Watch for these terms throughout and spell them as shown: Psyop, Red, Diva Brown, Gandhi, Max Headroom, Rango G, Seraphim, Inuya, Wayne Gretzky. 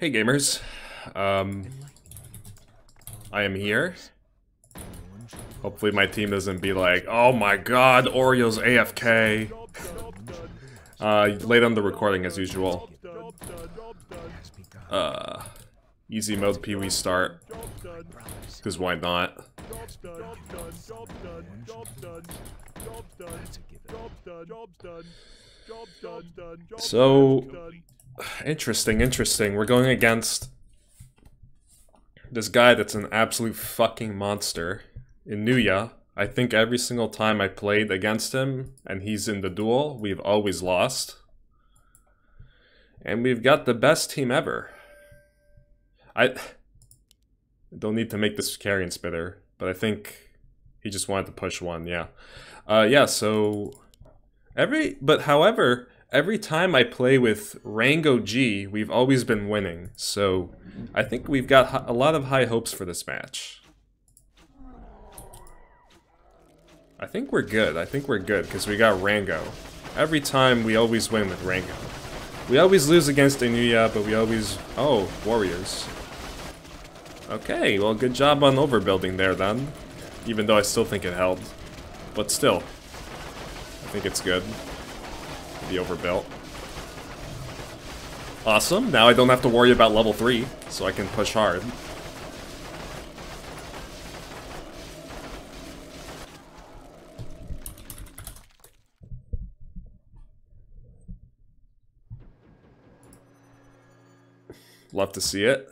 Hey gamers, I am here. Hopefully my team doesn't be like, oh my god, Oreo's AFK. Late on the recording as usual. Easy mode Pee-wee start, because why not? So, interesting. We're going against this guy that's an absolute fucking monster, Inuya. I think every single time I played against him and he's in the duel, we've always lost. And we've got the best team ever. I don't need to make this carrion spitter, but I think he just wanted to push one, yeah. However, every time I play with Rango G, we've always been winning, so I think we've got a lot of high hopes for this match. I think we're good, because we got Rango. Every time we always win with Rango. We always lose against Inuya, but we always... Oh, warriors. Okay, well good job on overbuilding there then. Even though I still think it held. But still, I think it's good. The overbuilt. Awesome, now I don't have to worry about level 3, so I can push hard. Love to see it.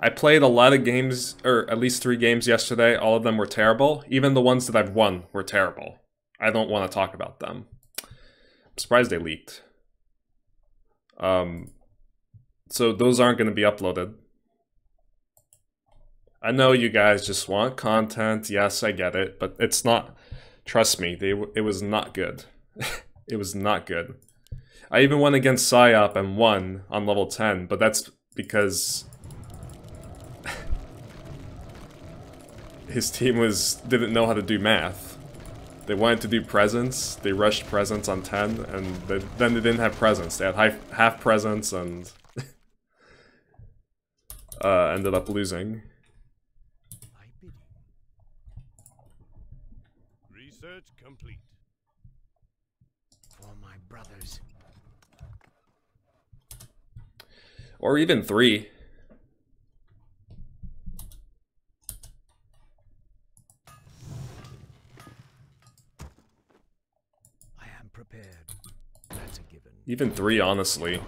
I played a lot of games, or at least 3 games yesterday. All of them were terrible. Even the ones that I've won were terrible. I don't want to talk about them. I'm surprised they leaked. So those aren't going to be uploaded. I know you guys just want content. Yes, I get it, but it's not. Trust me, it was not good. It was not good. I even went against Psyop and won on level 10, but that's because his team didn't know how to do math. They wanted to do presents, they rushed presents on 10, and then they didn't have presents. They had half presents and ended up losing. Research complete. For my brothers. Or even 3. Even 3, honestly.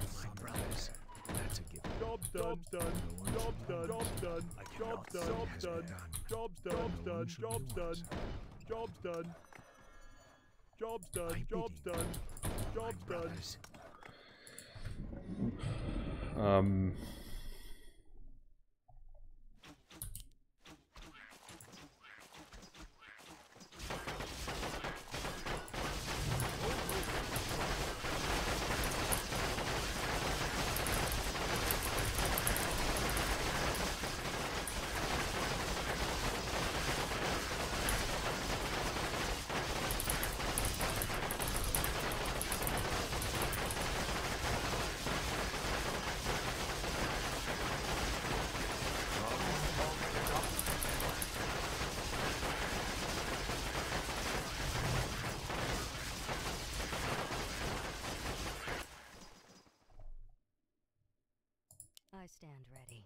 Stand ready.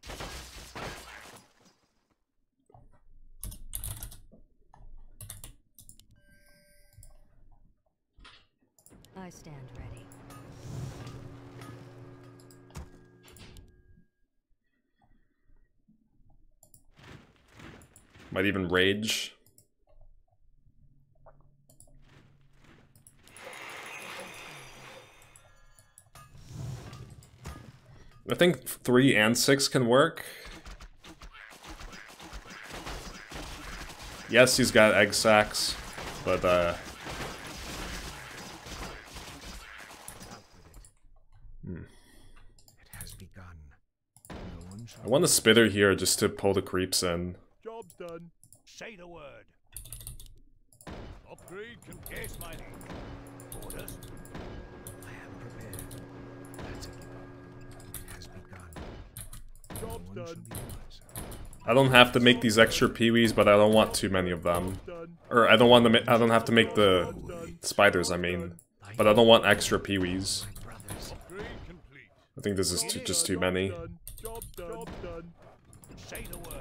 I stand ready. Might even rage. I think 3 and 6 can work. Yes, he's got egg sacks, but It has begun. I want a spitter here just to pull the creeps in. Job done. Say the word. Upgrade gas mining. Orders. I am prepared. That's a given. Job's done. I don't have to make these extra peewees, but I don't want too many of them. Or I don't want to. I don't have to make the spiders. I mean, but I don't want extra peewees. I think this is just too many. Say the word.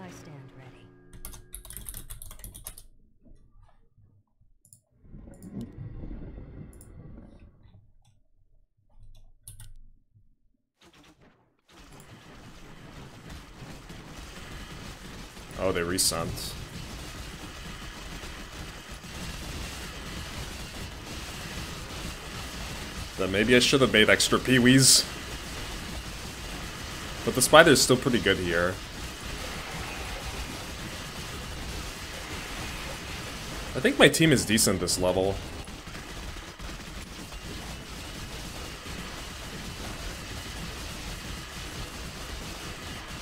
I stand ready. Oh, they resent. Then maybe I should have made extra peewees. But the spider is still pretty good here. I think my team is decent this level.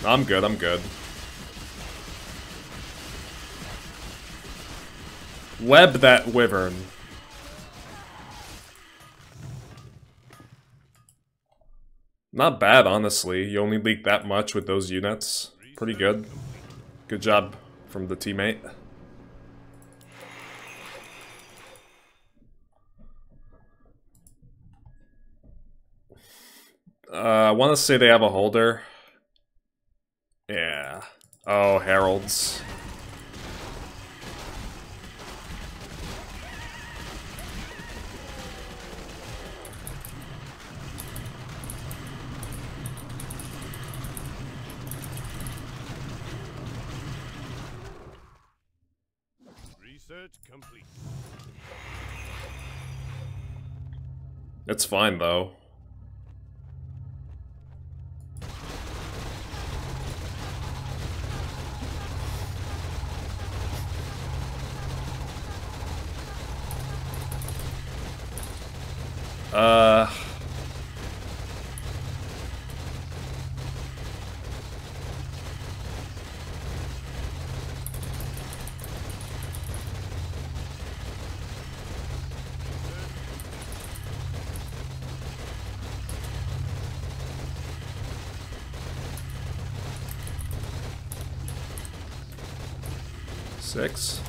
No, I'm good, I'm good. Web that wyvern. Not bad, honestly. You only leak that much with those units. Pretty good. Good job from the teammate. I want to say they have a holder. Yeah. Oh, heralds. Complete. It's fine though. Six.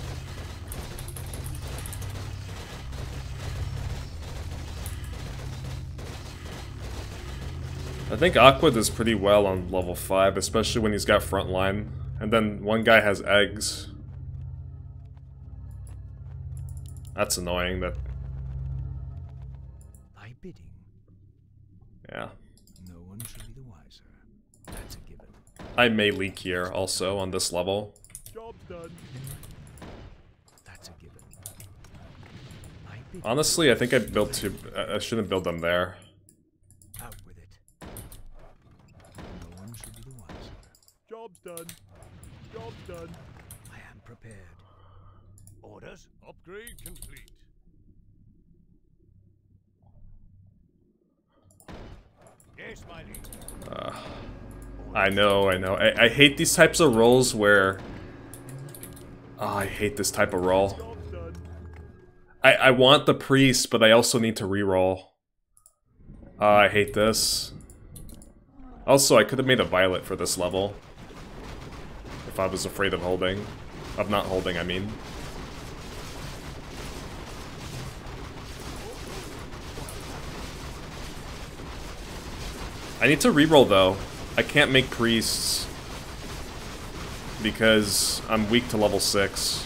I think Aqua does pretty well on level 5, especially when he's got frontline. And then one guy has eggs. That's annoying that... Thy bidding. Yeah. No one should be the wiser. That's a given. I may leak here also on this level. Job done. Honestly, I think I built two. I shouldn't build them there. Out with it. No one should be the wiser. Job's done. Job's done. I am prepared. Orders. Upgrade complete. Yes, my lead. I know, I know. I hate these types of roles where. Oh, I hate this type of roll. I want the priest, but I also need to reroll. I hate this. Also, I could have made a violet for this level. If I was afraid of holding. Of not holding, I mean. I need to reroll though. I can't make priests. Because I'm weak to level 6.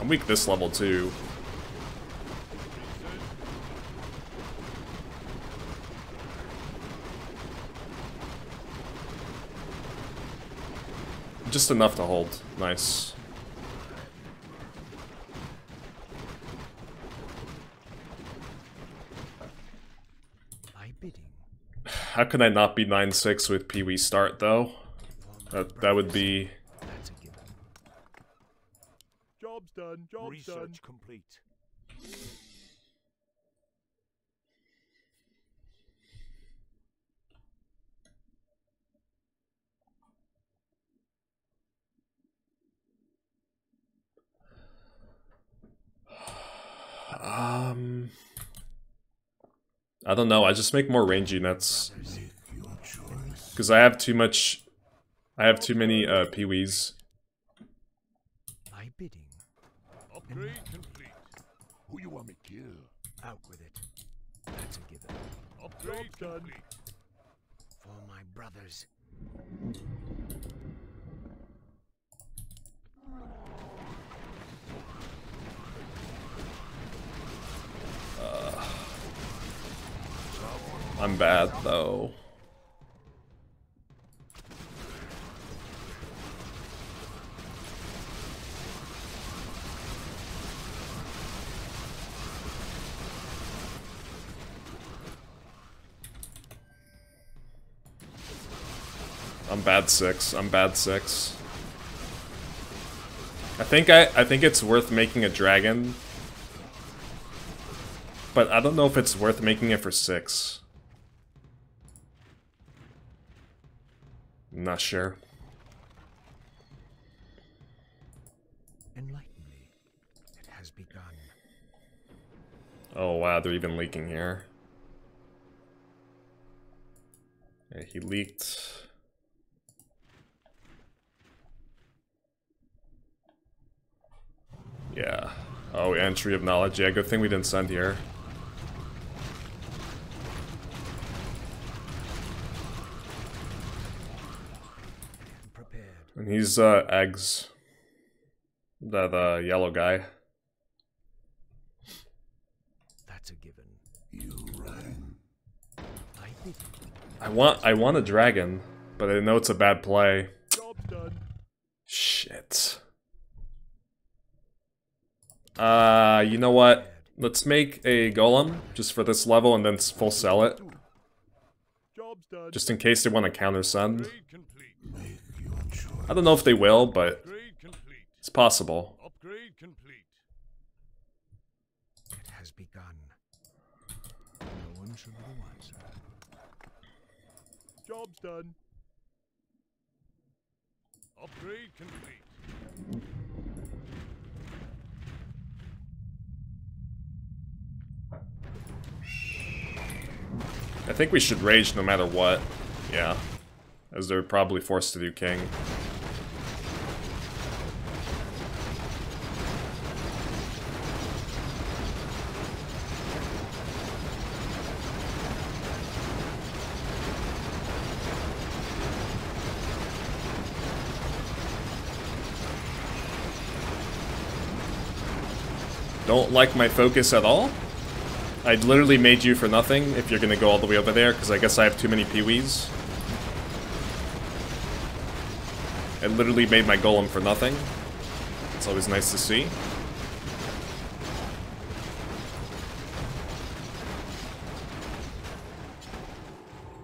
I'm weak this level too. Just enough to hold. Nice. How could I not be 9-6 with Pee-wee start though? That would be. Job's done. Job's done. Complete. I don't know, I just make more range units. Because I have too much... I have too many peewees. My bidding. Upgrade complete. Who you want me to kill? Out with it. That's a given. Upgrade complete. For my brothers. I'm bad though. I'm bad six. I'm bad six. I think it's worth making a dragon. But I don't know if it's worth making it for six. I'm not sure. Enlighten me. It has begun. Oh wow, they're even leaking here. Yeah, he leaked. Yeah. Oh, entry of knowledge. Yeah, good thing we didn't send here. Prepared. And he's, eggs. That, yellow guy. That's a given. You run. I want a dragon, but I know it's a bad play. Job done. Shit. You know what? Let's make a golem just for this level and then full sell it. Just in case they want to counter send. I don't know if they will, but it's possible. It has begun. No one should know answer. Job's done. Upgrade complete. I think we should rage no matter what, yeah, as they're probably forced to do king. Don't like my focus at all? I literally made you for nothing if you're gonna go all the way over there, because I guess I have too many peewees. I literally made my golem for nothing. It's always nice to see.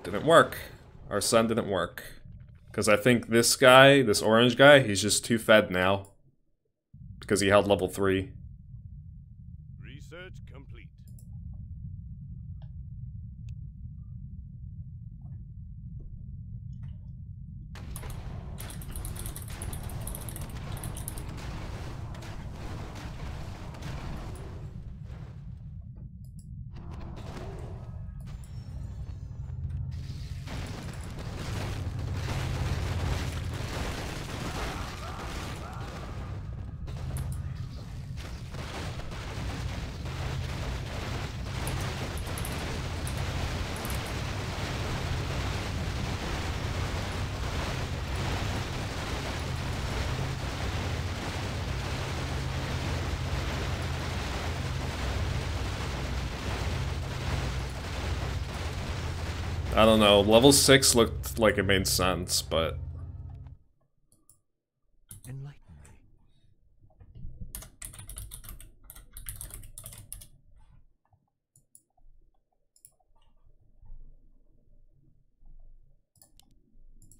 Didn't work. Our son didn't work. Because I think this guy, this orange guy, he's just too fed now. Because he held level 3. I don't know, level 6 looked like it made sense, but... Enlighten me.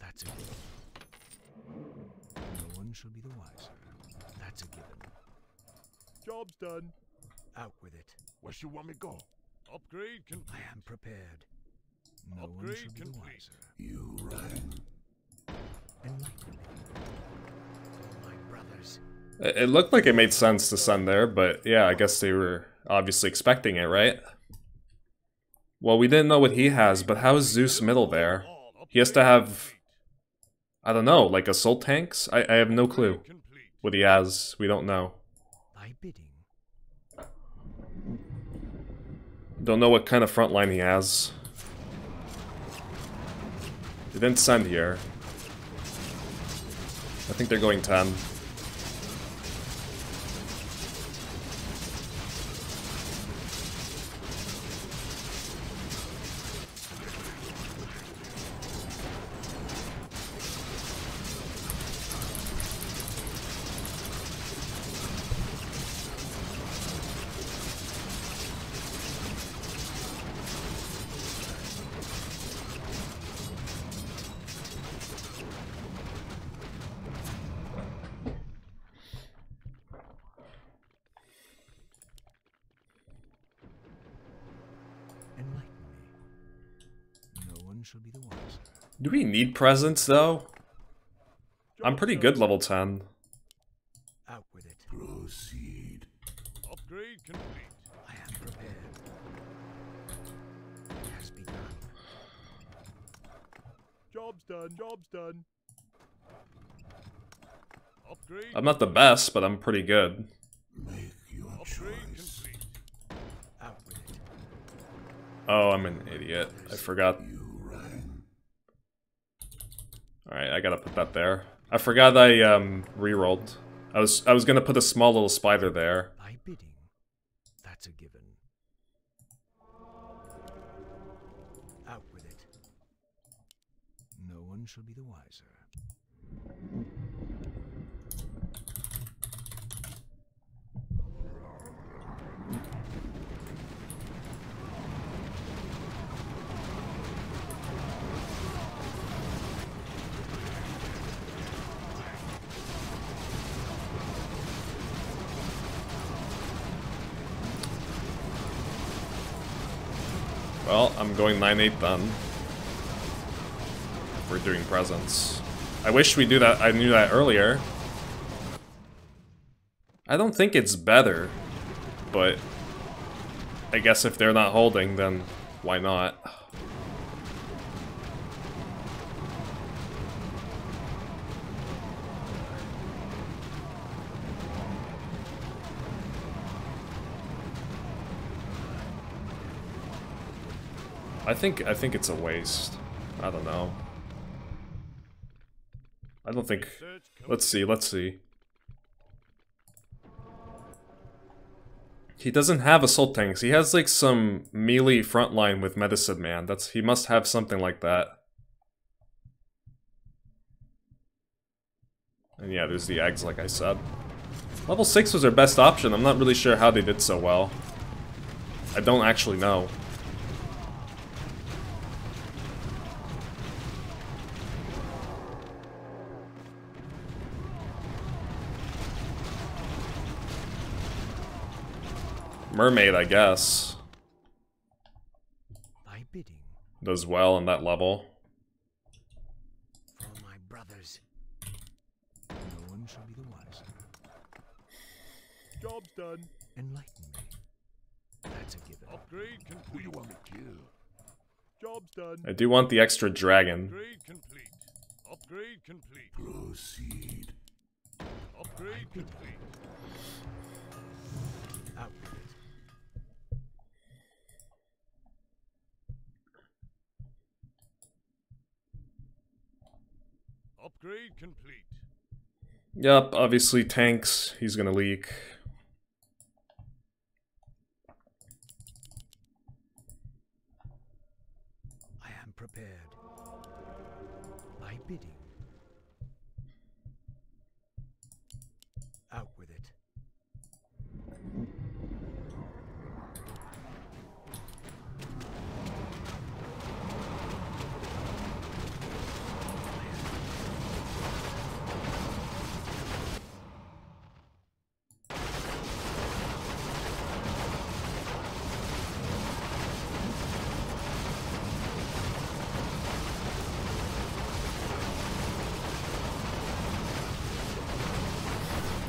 That's a given. No one shall be the wiser. That's a given. Job's done. Out with it. Where should you want me to go? Upgrade complete. I am prepared. No one should be wiser. You run. Enlighten me. My brothers. It looked like it made sense to send there, but yeah, I guess they were obviously expecting it, right? Well, we didn't know what he has, but how is Zeus middle there? He has to have... I don't know, like assault tanks? I have no clue what he has. We don't know. Don't know what kind of front line he has. They didn't send here. I think they're going 10. Do we need presents though? I'm pretty good level 10. Out with it. Proceed. Upgrade complete. I am prepared. It has begun. Job's done. Job's done. Upgrade. I'm not the best, but I'm pretty good. Make your choice. Out with it. Oh, I'm an idiot. I forgot. Alright, I gotta put that there. I forgot I rerolled. I was gonna put a small little spider there. My bidding. That's a given. Out with it. No one shall be the wiser. Well, I'm going 9-8 then. We're doing presents. I wish we do that. I knew that earlier. I don't think it's better, but I guess if they're not holding, then why not? I think it's a waste. I don't know. I don't think... Let's see, let's see. He doesn't have assault tanks. He has like some melee frontline with Medicine Man. That's... He must have something like that. And yeah, there's the eggs like I said. Level 6 was our best option. I'm not really sure how they did so well. I don't actually know. Mermaid, I guess, my bidding does well on that level. For my brothers, no one shall be the wiser. Job's done. Enlighten me. That's a given. Upgrade complete. Who do you want me to kill? Job's done. I do want the extra dragon. Upgrade complete. Upgrade complete. Proceed. Upgrade complete. Out. Upgrade complete. Yep, obviously tanks, he's gonna leak. I am prepared. My bidding. Out with it.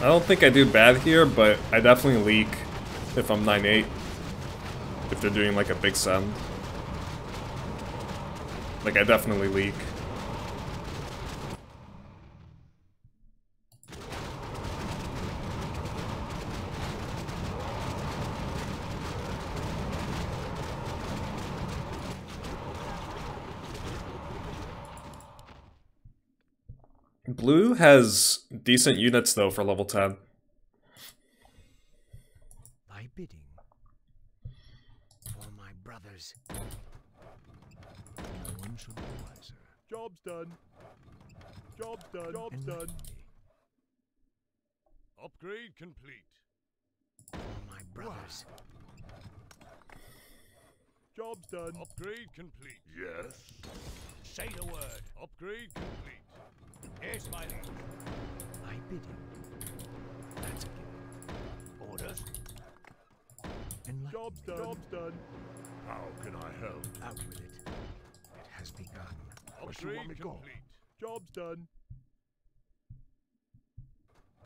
I don't think I do bad here, but I definitely leak if I'm 9-8. If they're doing like a big send. Like, I definitely leak. Blue has decent units, though, for level 10. My bidding for my brothers. No one should be wiser. Job's done. Job's done. Job's done. Upgrade complete. For my brothers. Wow. Job's done. Upgrade complete. Yes. Say the word. Upgrade complete. Yes, my lady. I bid him. That's a given. Orders. Job's done. Job's done. How can I help? Out with it. It has begun. Upgrade complete. Job's done.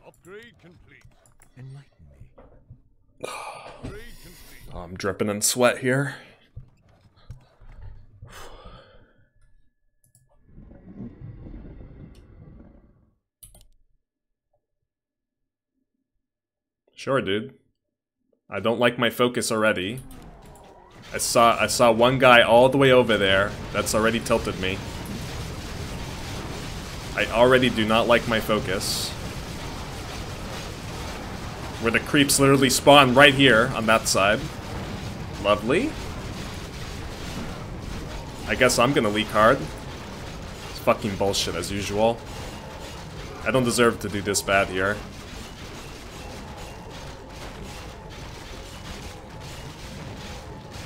Upgrade complete. Enlighten me. Upgrade complete. I'm dripping in sweat here. Sure, dude. I don't like my focus already. I saw one guy all the way over there. That's already tilted me. I already do not like my focus. Where the creeps literally spawn right here on that side. Lovely. I guess I'm gonna leak hard. It's fucking bullshit as usual. I don't deserve to do this bad here.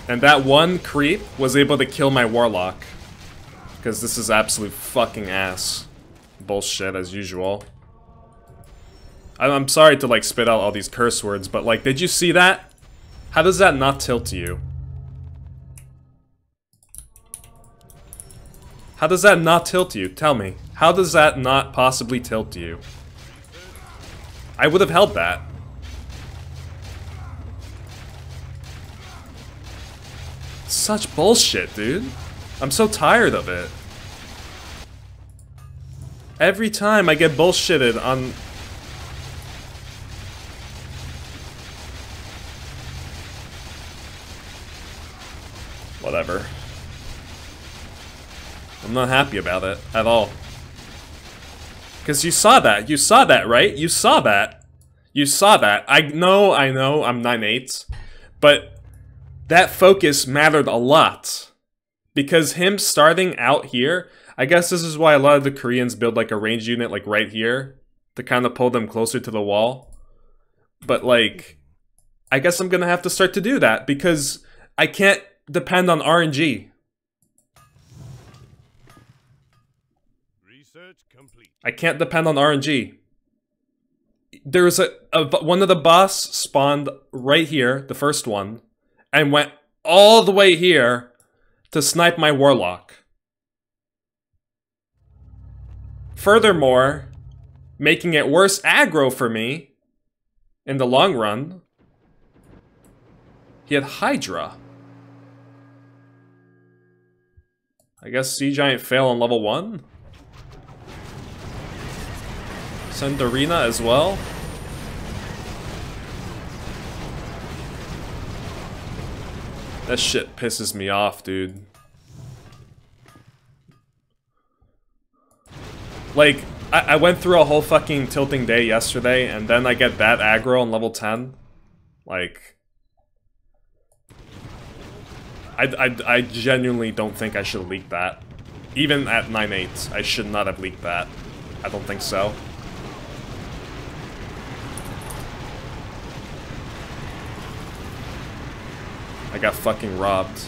And that one creep was able to kill my warlock. Because this is absolute fucking ass. Bullshit, as usual. I'm sorry to, like, spit out all these curse words, but, like, did you see that? How does that not tilt you? How does that not tilt you? Tell me. How does that not possibly tilt you? I would have held that. Such bullshit, dude. I'm so tired of it. Every time I get bullshitted on... Whatever. I'm not happy about it at all. Because you saw that. You saw that, right? You saw that. You saw that. I know, I'm 9'8", but... that focus mattered a lot, because him starting out here, I guess this is why a lot of the Koreans build like a range unit like right here, to kind of pull them closer to the wall. But like, I guess I'm gonna have to start to do that, because I can't depend on RNG. Research complete. I can't depend on RNG. There was one of the boss spawned right here, the first one. And went all the way here to snipe my warlock. Furthermore, making it worse aggro for me in the long run. He had Hydra. I guess Sea Giant fail on level 1. Sendarina as well. That shit pisses me off, dude. Like, I went through a whole fucking tilting day yesterday, and then I get that aggro on level 10. Like... I genuinely don't think I should have leaked that. Even at 9'8", I should not have leaked that. I don't think so. I got fucking robbed.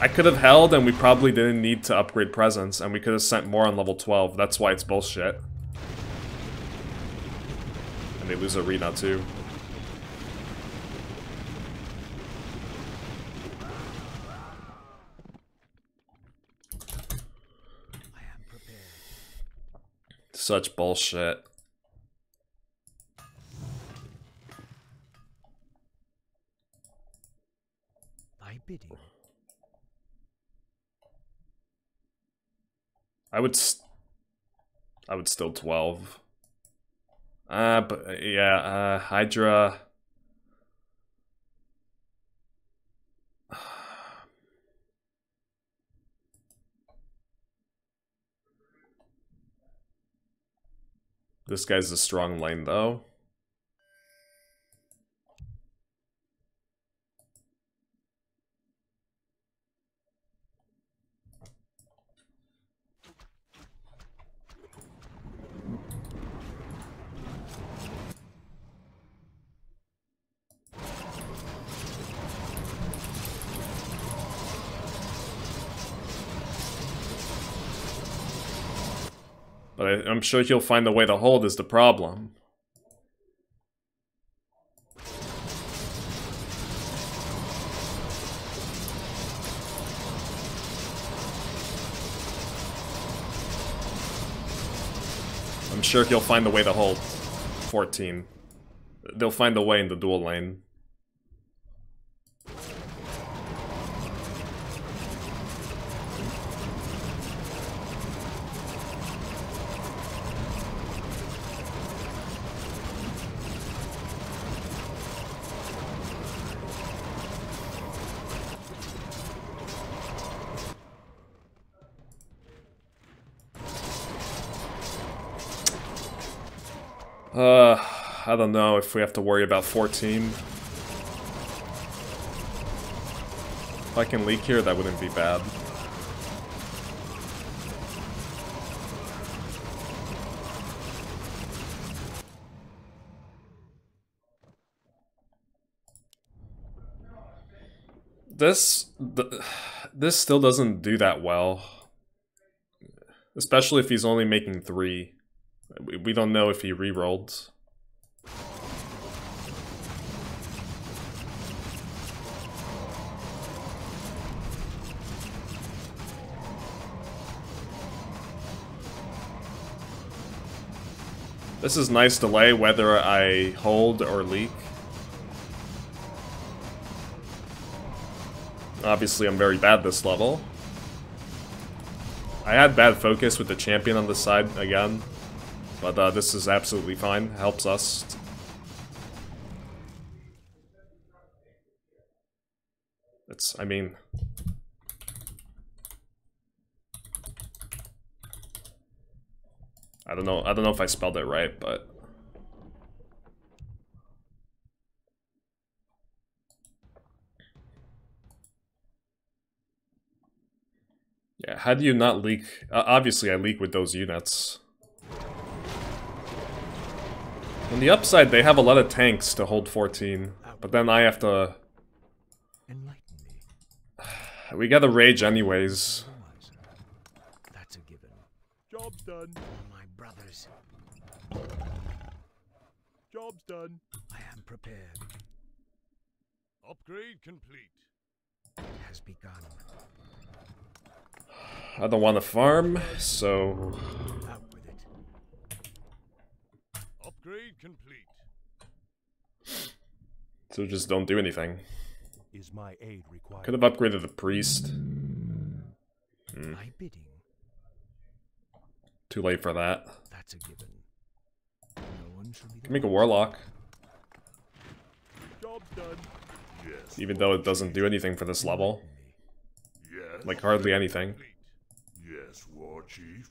I could have held, and we probably didn't need to upgrade presence, and we could have sent more on level 12. That's why it's bullshit. And they lose arena too. I am prepared. Such bullshit. I would still 12. But yeah, Hydra. This guy's a strong lane though. But I'm sure he'll find a way to hold is the problem. I'm sure he'll find a way to hold. 14. They'll find a way in the dual lane. I don't know if we have to worry about 14. If I can leak here, that wouldn't be bad. This still doesn't do that well. Especially if he's only making 3. We don't know if he re-rolled. This is nice delay whether I hold or leak. Obviously I'm very bad this level. I had bad focus with the champion on the side again. But this is absolutely fine. Helps us. It's, I mean... I don't know if I spelled it right, but... Yeah, how do you not leak? Obviously I leak with those units. On the upside, they have a lot of tanks to hold 14, but then I have to... Enlighten me. We gotta rage anyways. That's a given. Job's done. My brothers. Job's done. I am prepared. Upgrade complete. It has begun. I don't want to farm, so... Upgrade complete. So just don't do anything. Is my aid required? Could have upgraded the priest. My bidding. Too late for that. That's a given. No one should be. Can make a warlock. Job done. Yes. Even though it doesn't do anything for this level. Yes. Like hardly anything. Yes, War Chief.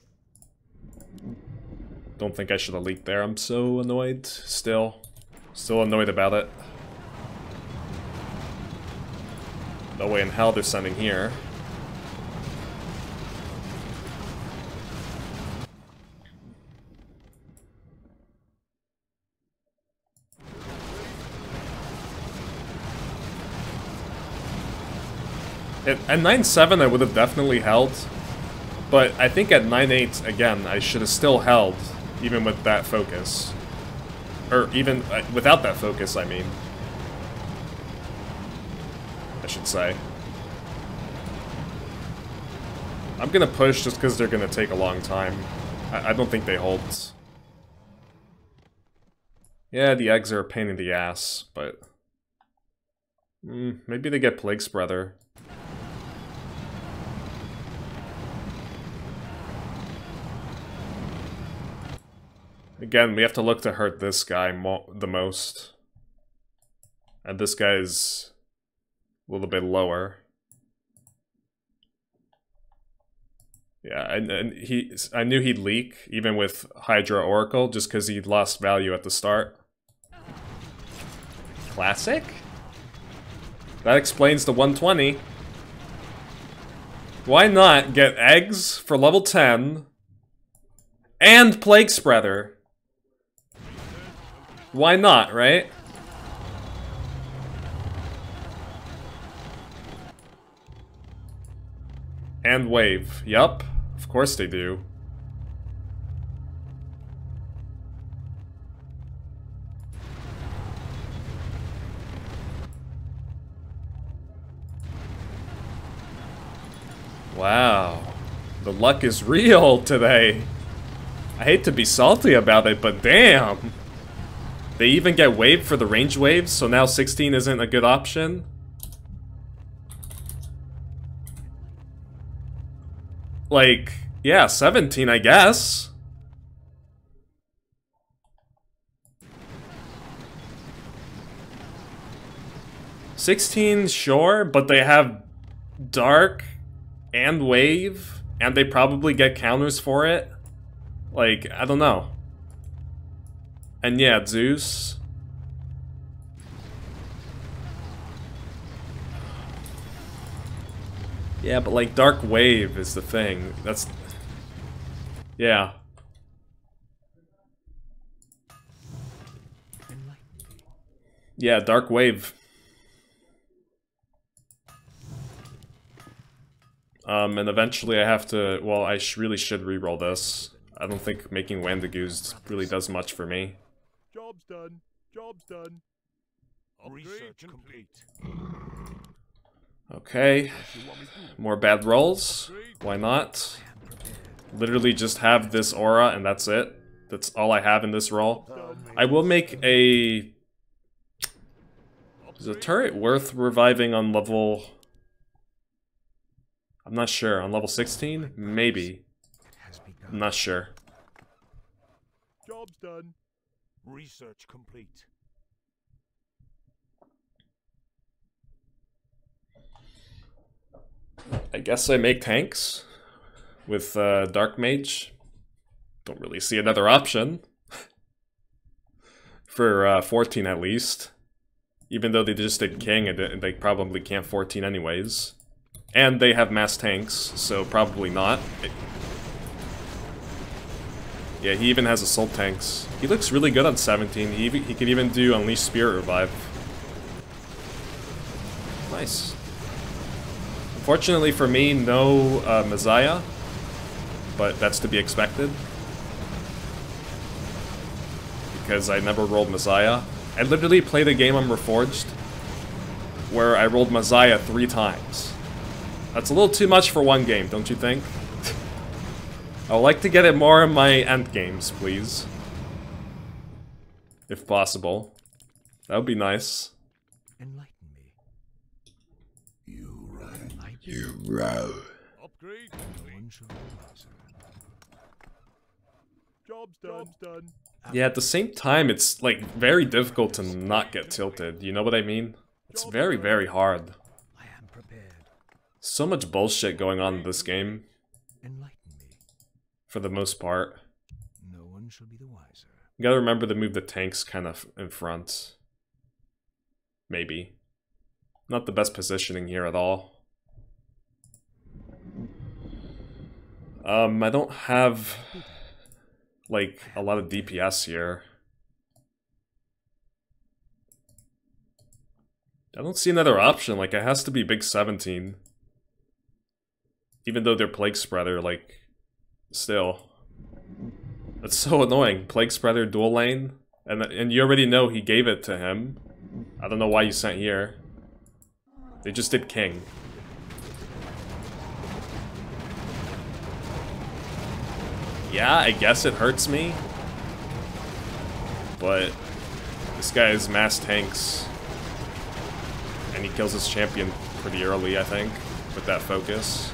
Don't think I should have leaked there. I'm so annoyed. Still annoyed about it. No way in hell they're sending here. At 9-7 I would have definitely held. But I think at 9-8, again, I should have still held. Even with that focus. Or even without that focus, I mean. I should say. I'm gonna push just because they're gonna take a long time. I don't think they hold. Yeah, the eggs are a pain in the ass, but... maybe they get Plague Spreader. Again, we have to look to hurt this guy the most. And this guy's a little bit lower. Yeah, and I knew he'd leak, even with Hydra Oracle, just because he'd lost value at the start. Classic? That explains the 120. Why not get eggs for level 10 and Plague Spreader? Why not, right? And wave. Yup. Of course they do. Wow. The luck is real today. I hate to be salty about it, but damn. They even get waved for the range waves, so now 16 isn't a good option. Like, yeah, 17, I guess. Sure, but they have dark and wave, and they probably get counters for it. Like, I don't know. And yeah, Zeus. Yeah, but like dark wave is the thing. That's yeah. Yeah, dark wave. And eventually I have to, well, I really should reroll this. I don't think making Wandagoos really does much for me. Job's done. Job's done. Research complete. Okay, more bad rolls. Why not? Literally just have this aura and that's it. That's all I have in this roll. I will make a... Is a turret worth reviving on level... I'm not sure. On level 16? Maybe. I'm not sure. Job's done. Research complete. I guess I make tanks with Dark Mage. Don't really see another option. For 14 at least. Even though they just did King and they probably can't 14 anyways. And they have mass tanks, so probably not. Yeah, he even has assault tanks. He looks really good on 17. He could even do Unleashed Spirit Revive. Nice. Fortunately for me, no Messiah, but that's to be expected. Because I never rolled Messiah. I literally played a game on Reforged where I rolled Messiah 3 times. That's a little too much for one game, don't you think? I would like to get it more in my end games, please. If possible. That would be nice. Upgrade. Job's done. Yeah, at the same time, it's like very difficult to not get tilted. You know what I mean? It's very, very hard. I am prepared. So much bullshit going on in this game. Enlighten me. For the most part. No one shall be the wiser. You gotta remember to move the tanks kind of in front. Maybe. Not the best positioning here at all. I don't have, like, a lot of DPS here. I don't see another option, like, it has to be big 17. Even though they're Plague Spreader, like, still. That's so annoying, Plague Spreader dual lane. And you already know he gave it to him. I don't know why you sent here. They just did King. Yeah, I guess it hurts me, but this guy is mass tanks, and he kills his champion pretty early, I think, with that focus.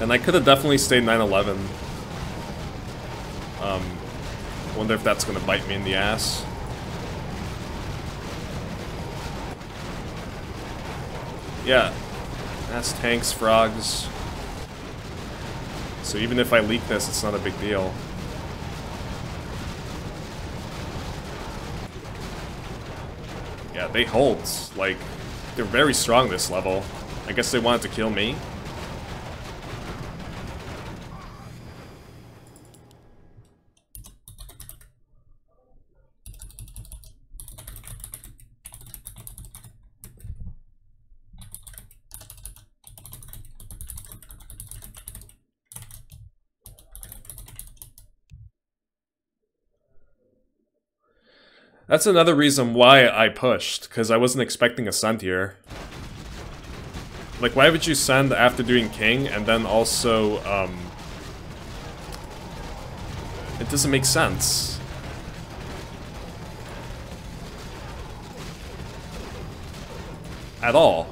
And I could have definitely stayed 9-11. Wonder if that's gonna bite me in the ass. Yeah. That's tanks, frogs. So even if I leak this, it's not a big deal. Yeah, they hold. Like, they're very strong this level. I guess they wanted to kill me. That's another reason why I pushed, because I wasn't expecting a send here. Like, why would you send after doing king, and then also, it doesn't make sense. At all.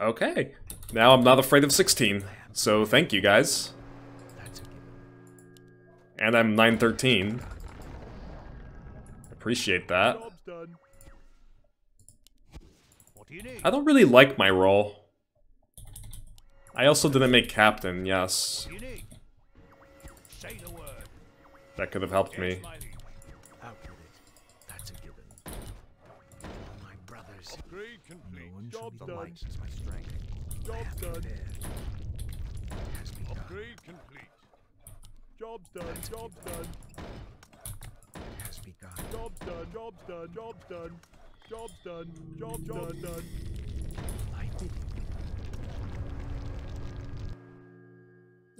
Okay, now I'm not afraid of 16, so thank you guys. And I'm 913. Appreciate that. I don't really like my role. I also didn't make captain, yes. That could have helped me. Job done.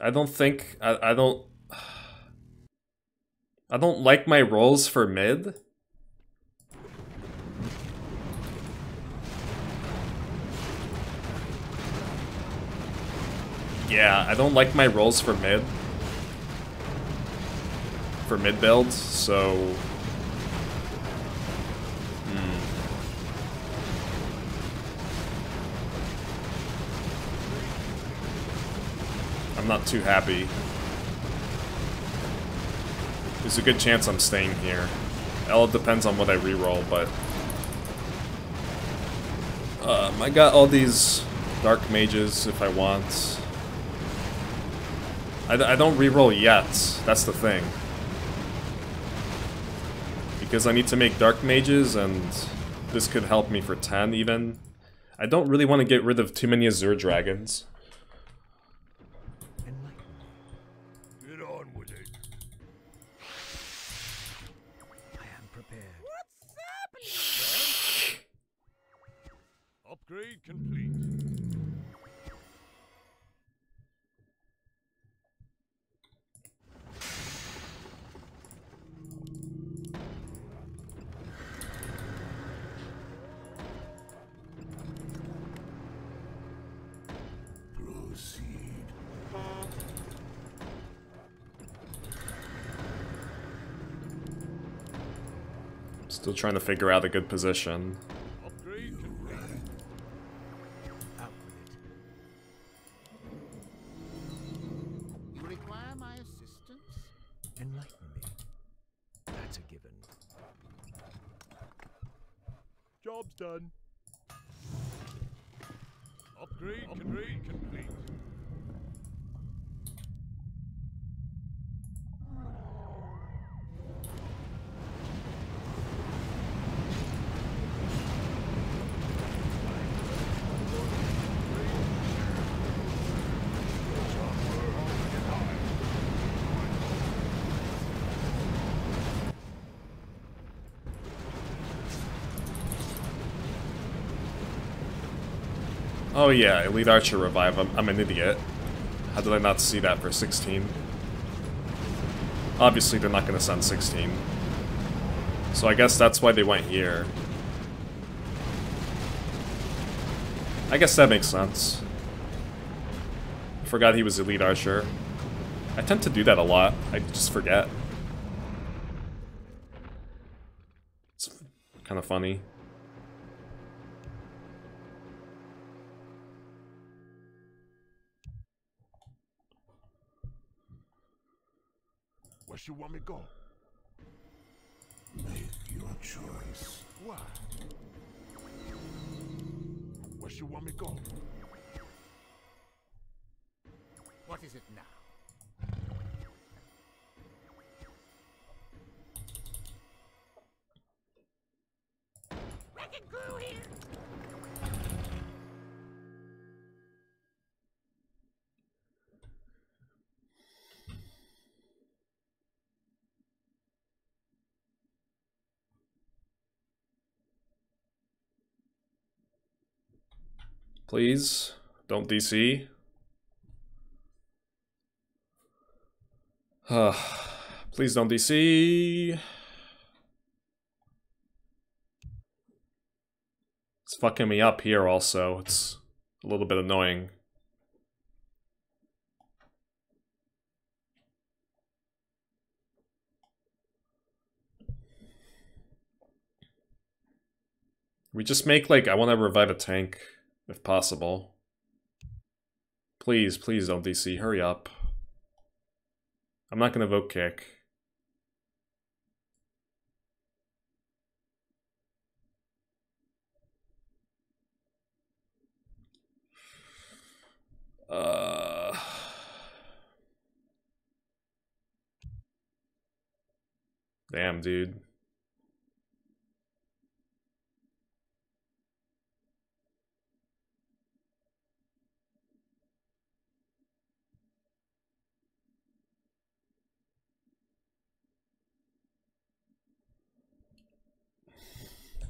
I don't like my rolls for mid. Yeah, I don't like my rolls for mid. For mid builds, so... I'm not too happy. There's a good chance I'm staying here. It all depends on what I reroll, but... I got all these dark mages if I want. I don't reroll yet, that's the thing. Because I need to make dark mages, and this could help me for 10 even. I don't really want to get rid of too many Azure Dragons. Get on with it. I am prepared. What's happening? Upgrade complete. Still trying to figure out a good position. You require my assistance? Enlighten me. That's a given. Job's done. Upgrade complete. Oh yeah, Elite Archer Revive. I'm an idiot. How did I not see that for 16? Obviously they're not going to send 16. So I guess that's why they went here. I guess that makes sense. I forgot he was Elite Archer. I tend to do that a lot. I just forget. It's kind of funny. Where she want me go? Make your choice. What? Where she want me go? What is it now? I can go here. Please, don't DC. Please don't DC. It's fucking me up here also. It's a little bit annoying. We just make like, I want to revive a tank. If possible. Please, please don't DC. Hurry up. I'm not gonna vote kick. Damn, dude.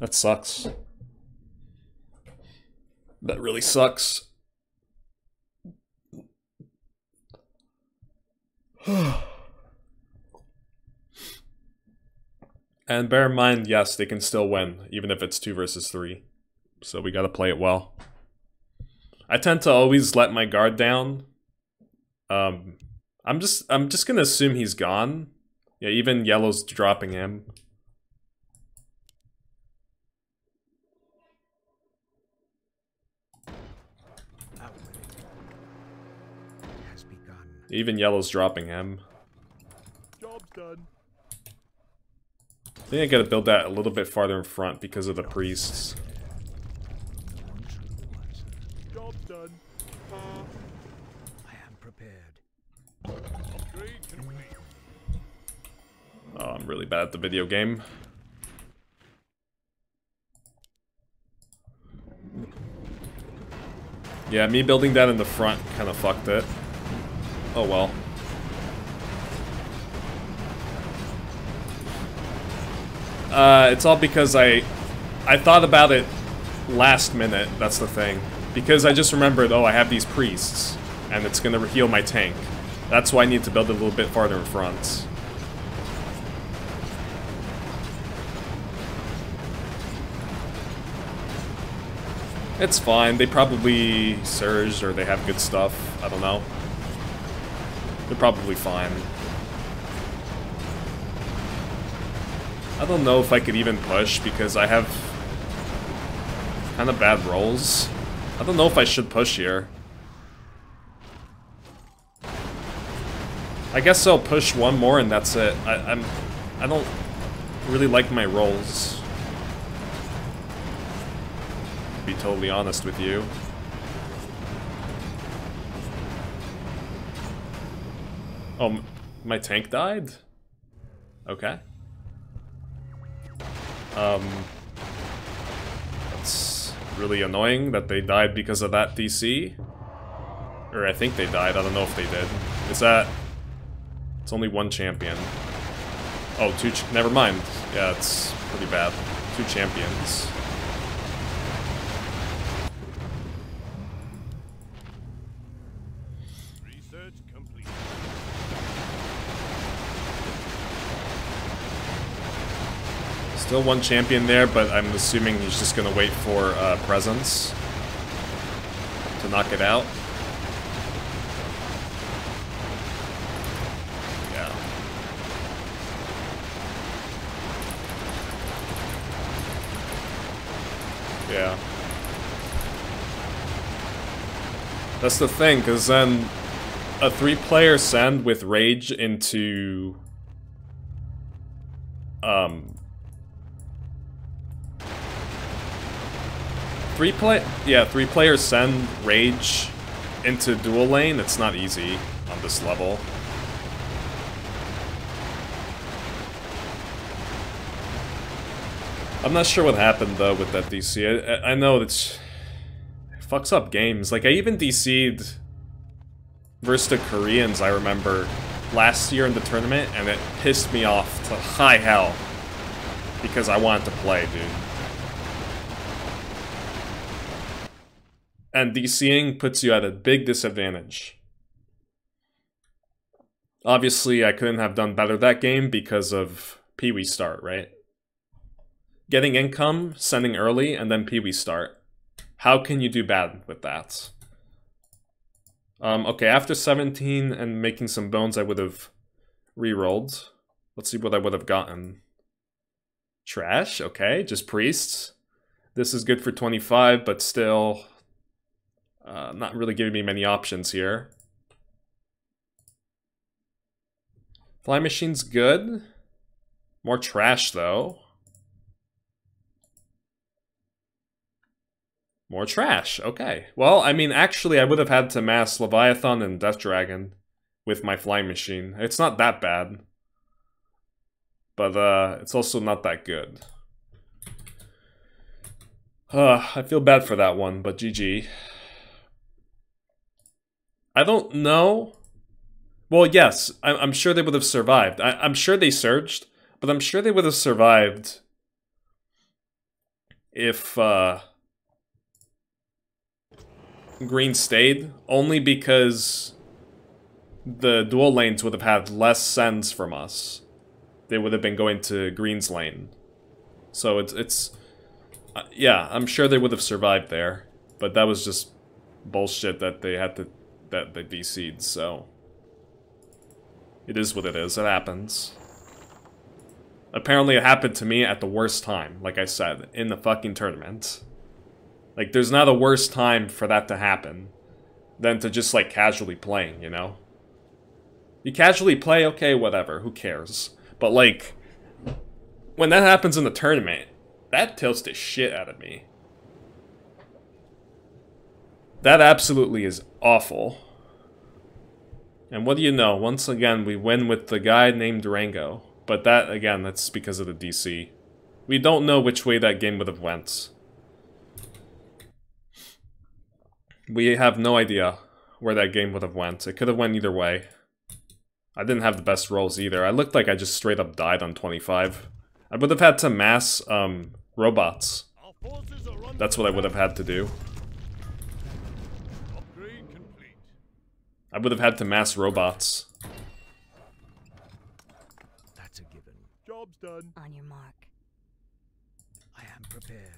That sucks. That really sucks. And bear in mind, yes, they can still win, even if it's 2 versus 3. So we gotta play it well. I tend to always let my guard down. I'm just gonna assume he's gone. Yeah, even yellow's dropping him. Even yellow's dropping him. Job's done. I think I gotta build that a little bit farther in front because of the priests. Job's done. I am prepared. Oh, I'm really bad at the video game. Yeah, me building that in the front kind of fucked it. Oh well. It's all because I thought about it last minute, that's the thing. Because I just remembered, oh, I have these priests, and it's gonna heal my tank. That's why I need to build it a little bit farther in front. It's fine, they probably surged or they have good stuff, I don't know. They're probably fine. I don't know if I could even push because I have kind of bad rolls. I don't know if I should push here. I guess I'll push one more and that's it. I don't really like my rolls. To be totally honest with you. Oh, my tank died? Okay. That's really annoying that they died because of that DC. Or I think they died, I don't know if they did. Is that... It's only one champion. Oh, never mind. Yeah, it's pretty bad. 2 champions. Still one champion there, but I'm assuming he's just going to wait for presence to knock it out. Yeah. That's the thing, because then a three-player send with Rage into... three-player send Rage into dual lane, it's not easy on this level. I'm not sure what happened, though, with that DC. I know it fucks up games. Like, I even DC'd versus the Koreans, I remember, last year in the tournament, and it pissed me off to high hell. Because I wanted to play, dude. And DCing puts you at a big disadvantage. Obviously, I couldn't have done better that game because of Pee-wee start, right? Getting income, sending early, and then Pee-wee start. How can you do bad with that? Okay, after 17 and making some bones, I would have re-rolled. Let's see what I would have gotten. Trash, okay, just priests. This is good for 25, but still not really giving me many options here. Fly machine's good. More trash, though. More trash, okay. Well, I mean, actually, I would have had to mass Leviathan and Death Dragon with my flying machine. It's not that bad. But, it's also not that good. I feel bad for that one, but GG. I don't know. Well, yes, I'm sure they would have survived. I'm sure they surged, but I'm sure they would have survived if, Green stayed, only because the dual lanes would have had less sends from us. They would have been going to Green's lane. So it's yeah, I'm sure they would have survived there, but that was just bullshit that they had to, that they DC'd, so. It is what it is, it happens. Apparently it happened to me at the worst time, like I said, in the fucking tournament. Like, there's not a worse time for that to happen than to just, like, casually playing, you know? You casually play, okay, whatever, who cares? But, like, when that happens in the tournament, that tilts the shit out of me. That absolutely is awful. And what do you know? Once again, we win with the guy named Rango. But that, again, that's because of the DC. We don't know which way that game would have went. We have no idea where that game would have went. It could have went either way. I didn't have the best rolls either. I looked like I just straight up died on 25. I would have had to mass robots. That's what I would have had to do. I would have had to mass robots. That's a given. Job's done. On your mark. I am prepared.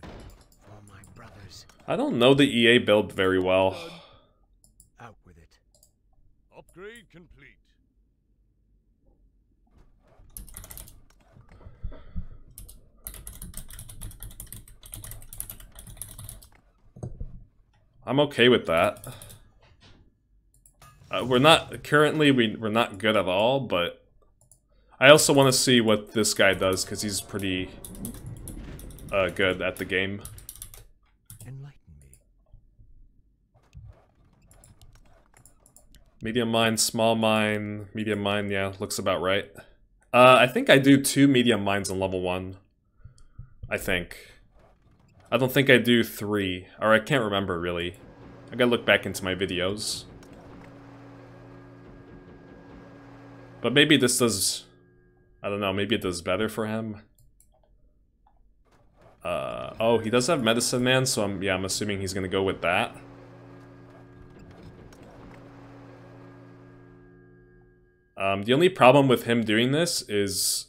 I don't know the EA build very well. Out with it. Upgrade complete. I'm okay with that. We're not currently we're not good at all, but I also want to see what this guy does because he's pretty good at the game. Medium mine, small mine, medium mine, yeah, looks about right. I think I do 2 medium mines on level 1. I think. I don't think I do 3, or I can't remember really. I gotta look back into my videos. But maybe this does, I don't know, maybe it does better for him. Oh, he does have medicine man, so I'm assuming he's gonna go with that. The only problem with him doing this is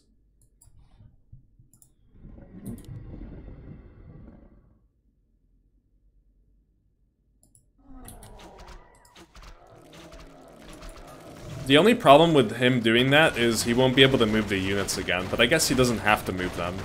The only problem with him doing that is he won't be able to move the units again, but I guess he doesn't have to move them.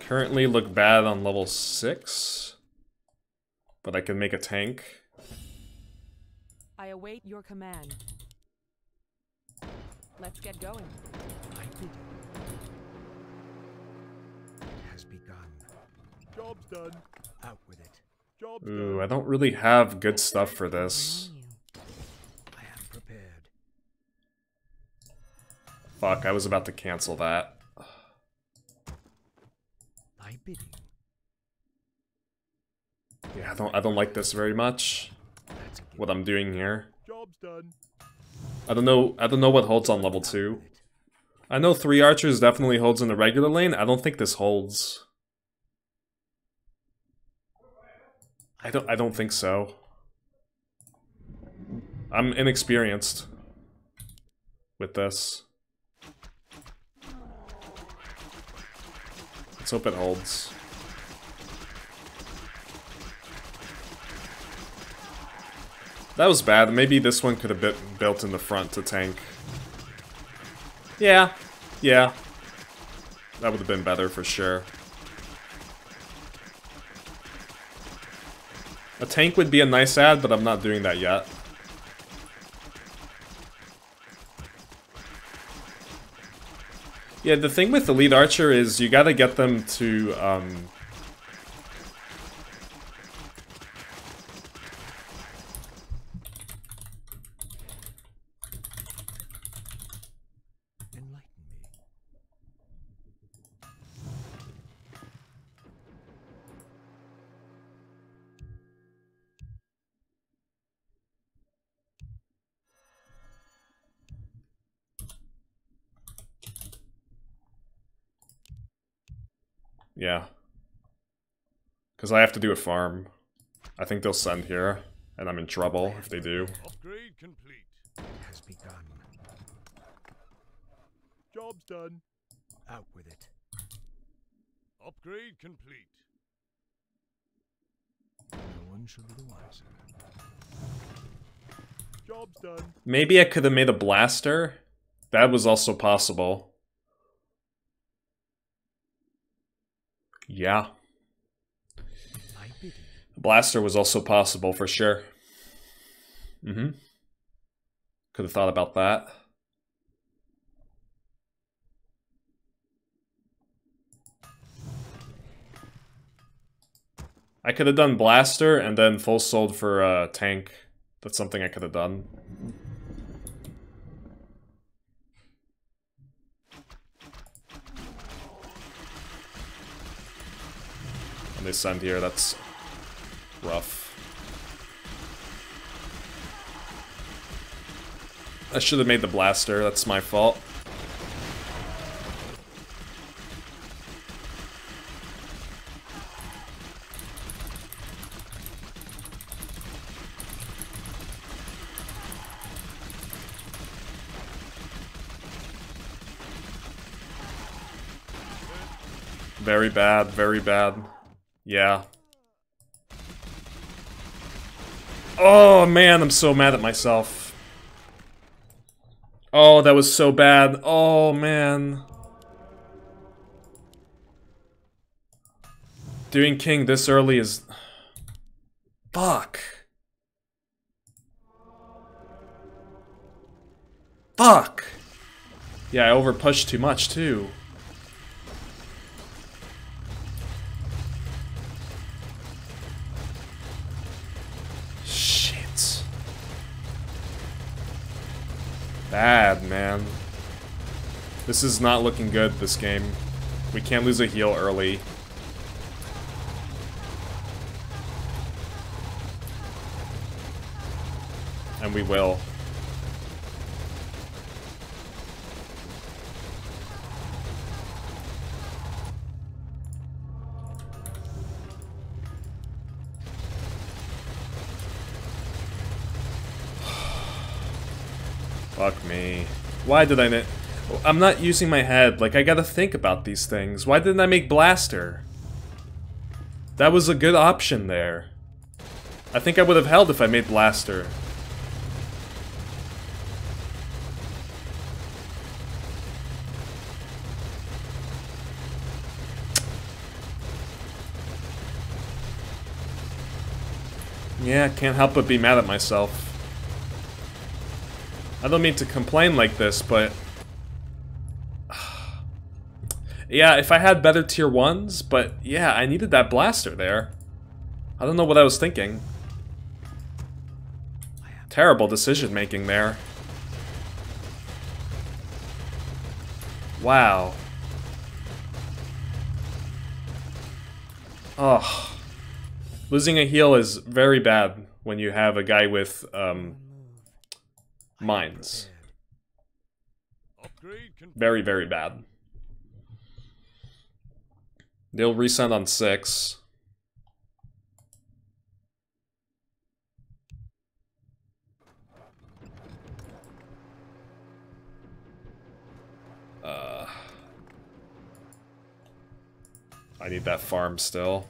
Currently look bad on level 6, but I can make a tank. I await your command. Let's get going. I think it has begun. Job's done. Out with it. Job's done. Ooh, I don't really have good stuff for this. I am prepared. Fuck, I was about to cancel that. Yeah, I don't like this very much. What I'm doing here. Job's done. I don't know what holds on level 2. I know 3 archers definitely holds in the regular lane. I don't think this holds. I don't think so. I'm inexperienced with this. Let's hope it holds. That was bad. Maybe this one could have been built in the front to tank. Yeah. That would have been better for sure. A tank would be a nice ad, but I'm not doing that yet. Yeah, the thing with the lead archer is you gotta get them to, Enlighten me. Yeah. Because I have to do a farm. I think they'll send here, and I'm in trouble if they do. Upgrade complete. Has begun. Job's done. Out with it. Upgrade complete. No one shall be the wiser. Job's done. Maybe I could have made a blaster. That was also possible. Yeah. Blaster was also possible for sure. Could have thought about that. I could have done blaster and then full sold for a tank. That's something I could have done. They send here, that's rough. I should have made the blaster, that's my fault. Very bad, very bad. Yeah. Oh man, I'm so mad at myself. Oh, that was so bad. Oh man. Doing king this early is... Fuck. Fuck. Yeah, I overpushed too much too. Bad, man. This is not looking good, this game. We can't lose a heal early. And we will. Fuck me. Why did I make... I'm not using my head. Like, I gotta think about these things. Why didn't I make Blaster? That was a good option there. I think I would have held if I made Blaster. Yeah, can't help but be mad at myself. I don't mean to complain like this, but... yeah, if I had better tier 1s, but yeah, I needed that blaster there. I don't know what I was thinking. Terrible decision making there. Wow. Ugh. Losing a heal is very bad when you have a guy with, mines. Very, very bad. They'll resend on 6. I need that farm still.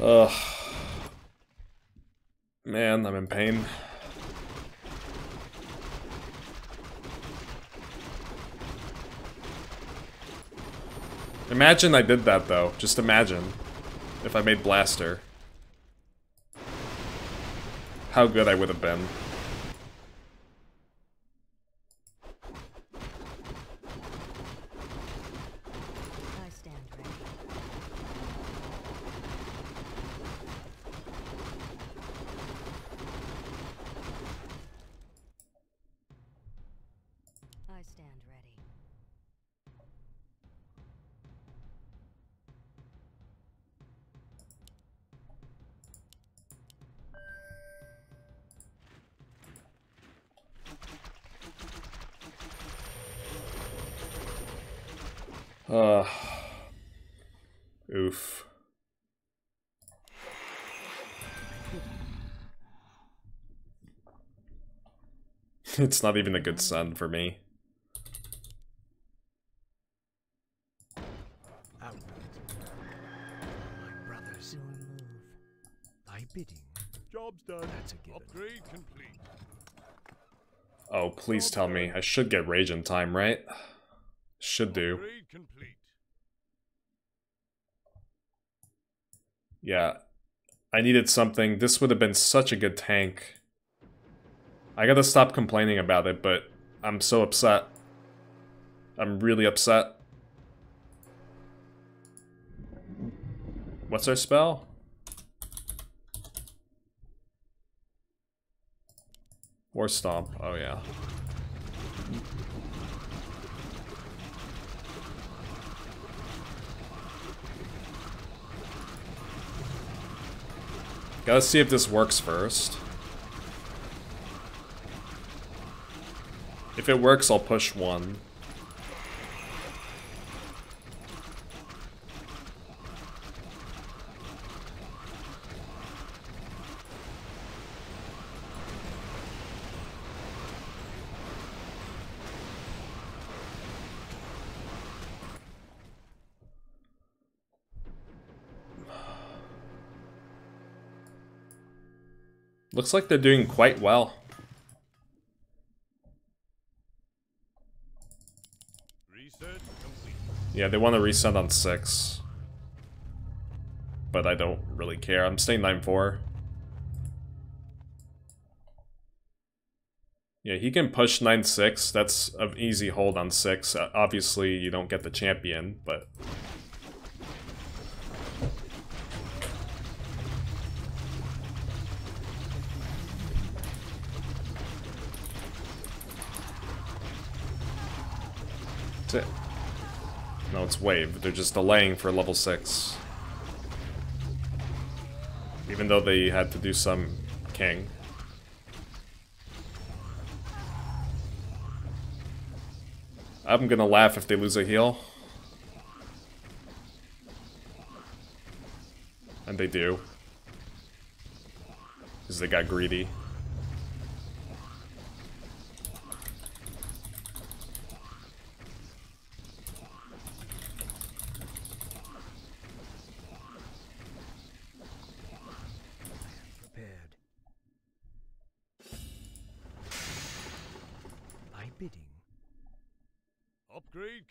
Ugh. Man, I'm in pain. Imagine I did that though. Just imagine. If I made Blaster. How good I would have been. Oof. It's not even a good sun for me. Outward. My brother soon move. Thy bidding. Job's done. That's a given. Upgrade complete. Oh, please tell me. I should get rage in time, right? Should do. Yeah, I needed something. This would have been such a good tank. I gotta stop complaining about it, but I'm so upset. I'm really upset. What's our spell? War Stomp. Oh, yeah. Gotta see if this works first. If it works, I'll push 1. Looks like they're doing quite well. Yeah, they want to reset on 6. But I don't really care. I'm staying 9-4. Yeah, he can push 9-6. That's an easy hold on 6. Obviously, you don't get the champion, but... That's it. No, it's wave. They're just delaying for level 6. Even though they had to do some king. I'm gonna laugh if they lose a heal. And they do. Because they got greedy.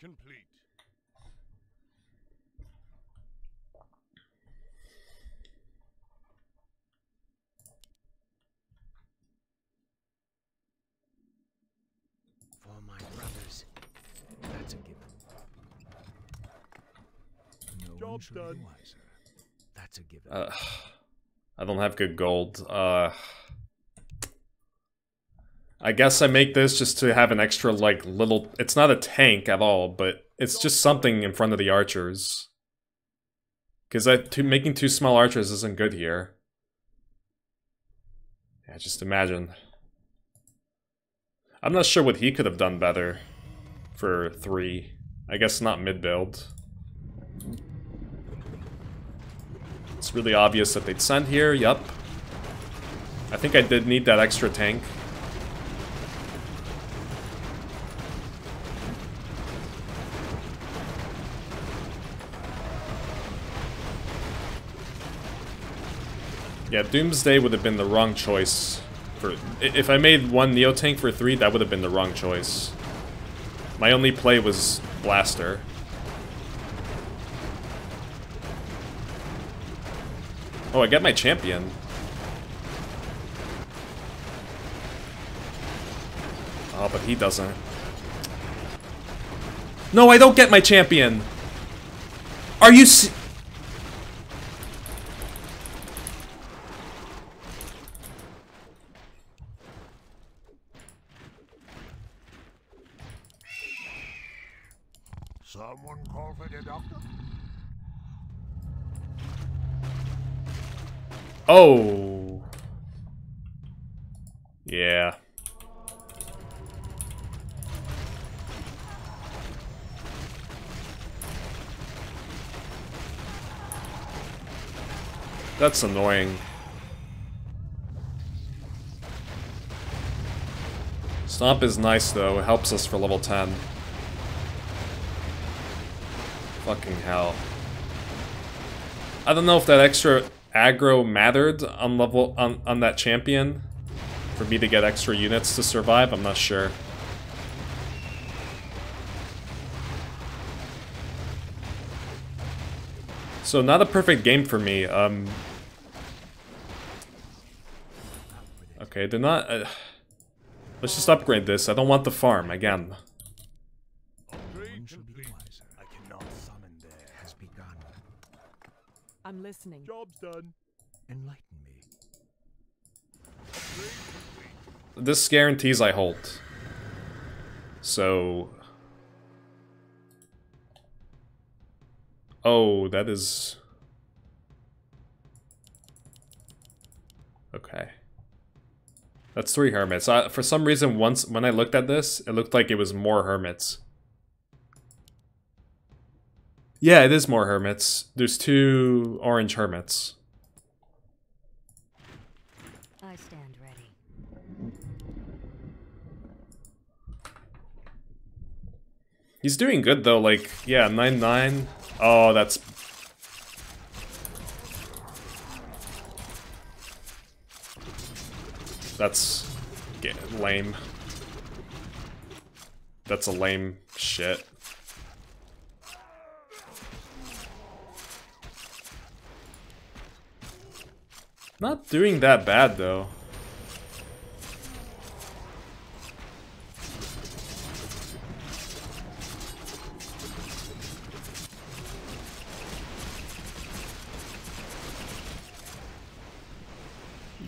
Complete. For my brothers, that's a given. No job done. That's a given. I don't have good gold. I guess I make this just to have an extra, like, little... It's not a tank at all, but it's just something in front of the archers. Because making 2 small archers isn't good here. Yeah, just imagine. I'm not sure what he could have done better for 3. I guess not mid-build. It's really obvious that they'd send here, yep. I think I did need that extra tank. Yeah, Doomsday would have been the wrong choice. If I made 1 Neo Tank for 3, that would have been the wrong choice. My only play was Blaster. Oh, I got my champion. Oh, but he doesn't. No, I don't get my champion! Are you s- Oh. Yeah. That's annoying. Stomp is nice though, it helps us for level 10. Fucking hell. I don't know if that extra aggro mattered on level on that champion for me to get extra units to survive. I'm not sure. So not a perfect game for me. Okay, they're not. Let's just upgrade this. I don't want the farm again. I'm listening. Job's done. Enlighten me. This guarantees I hold. So... Oh, that is... Okay. That's 3 hermits. For some reason, when I looked at this, it looked like it was more hermits. Yeah, it is more hermits. There's 2 orange hermits. I stand ready. He's doing good though, like, yeah, 9-9. Oh, that's... That's... lame. That's a lame shit. Not doing that bad, though.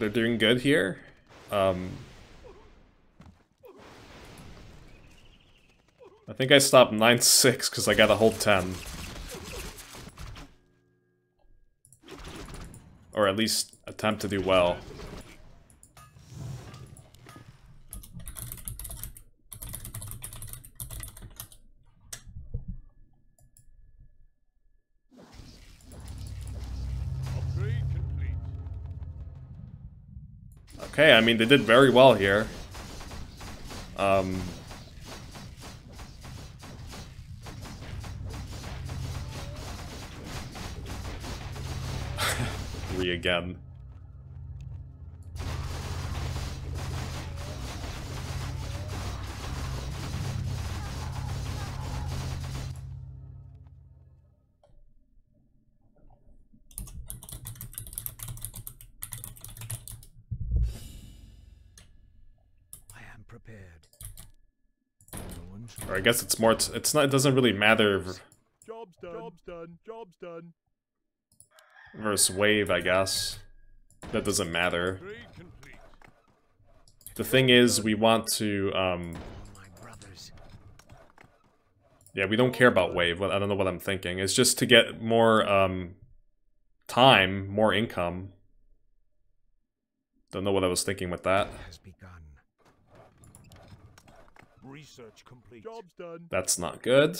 They're doing good here. I think I stopped 9-6 because I got a whole 10. Or at least attempt to do well. Okay, I mean, they did very well here. Three again. Or I guess it's more. It's not. It doesn't really matter. Job's done. Job's done. Job's done. Versus wave, I guess. That doesn't matter. The thing is, we want to. Yeah, we don't care about wave. I don't know what I'm thinking. It's just to get more time, more income. Don't know what I was thinking with that. Research complete. Job's done. That's not good.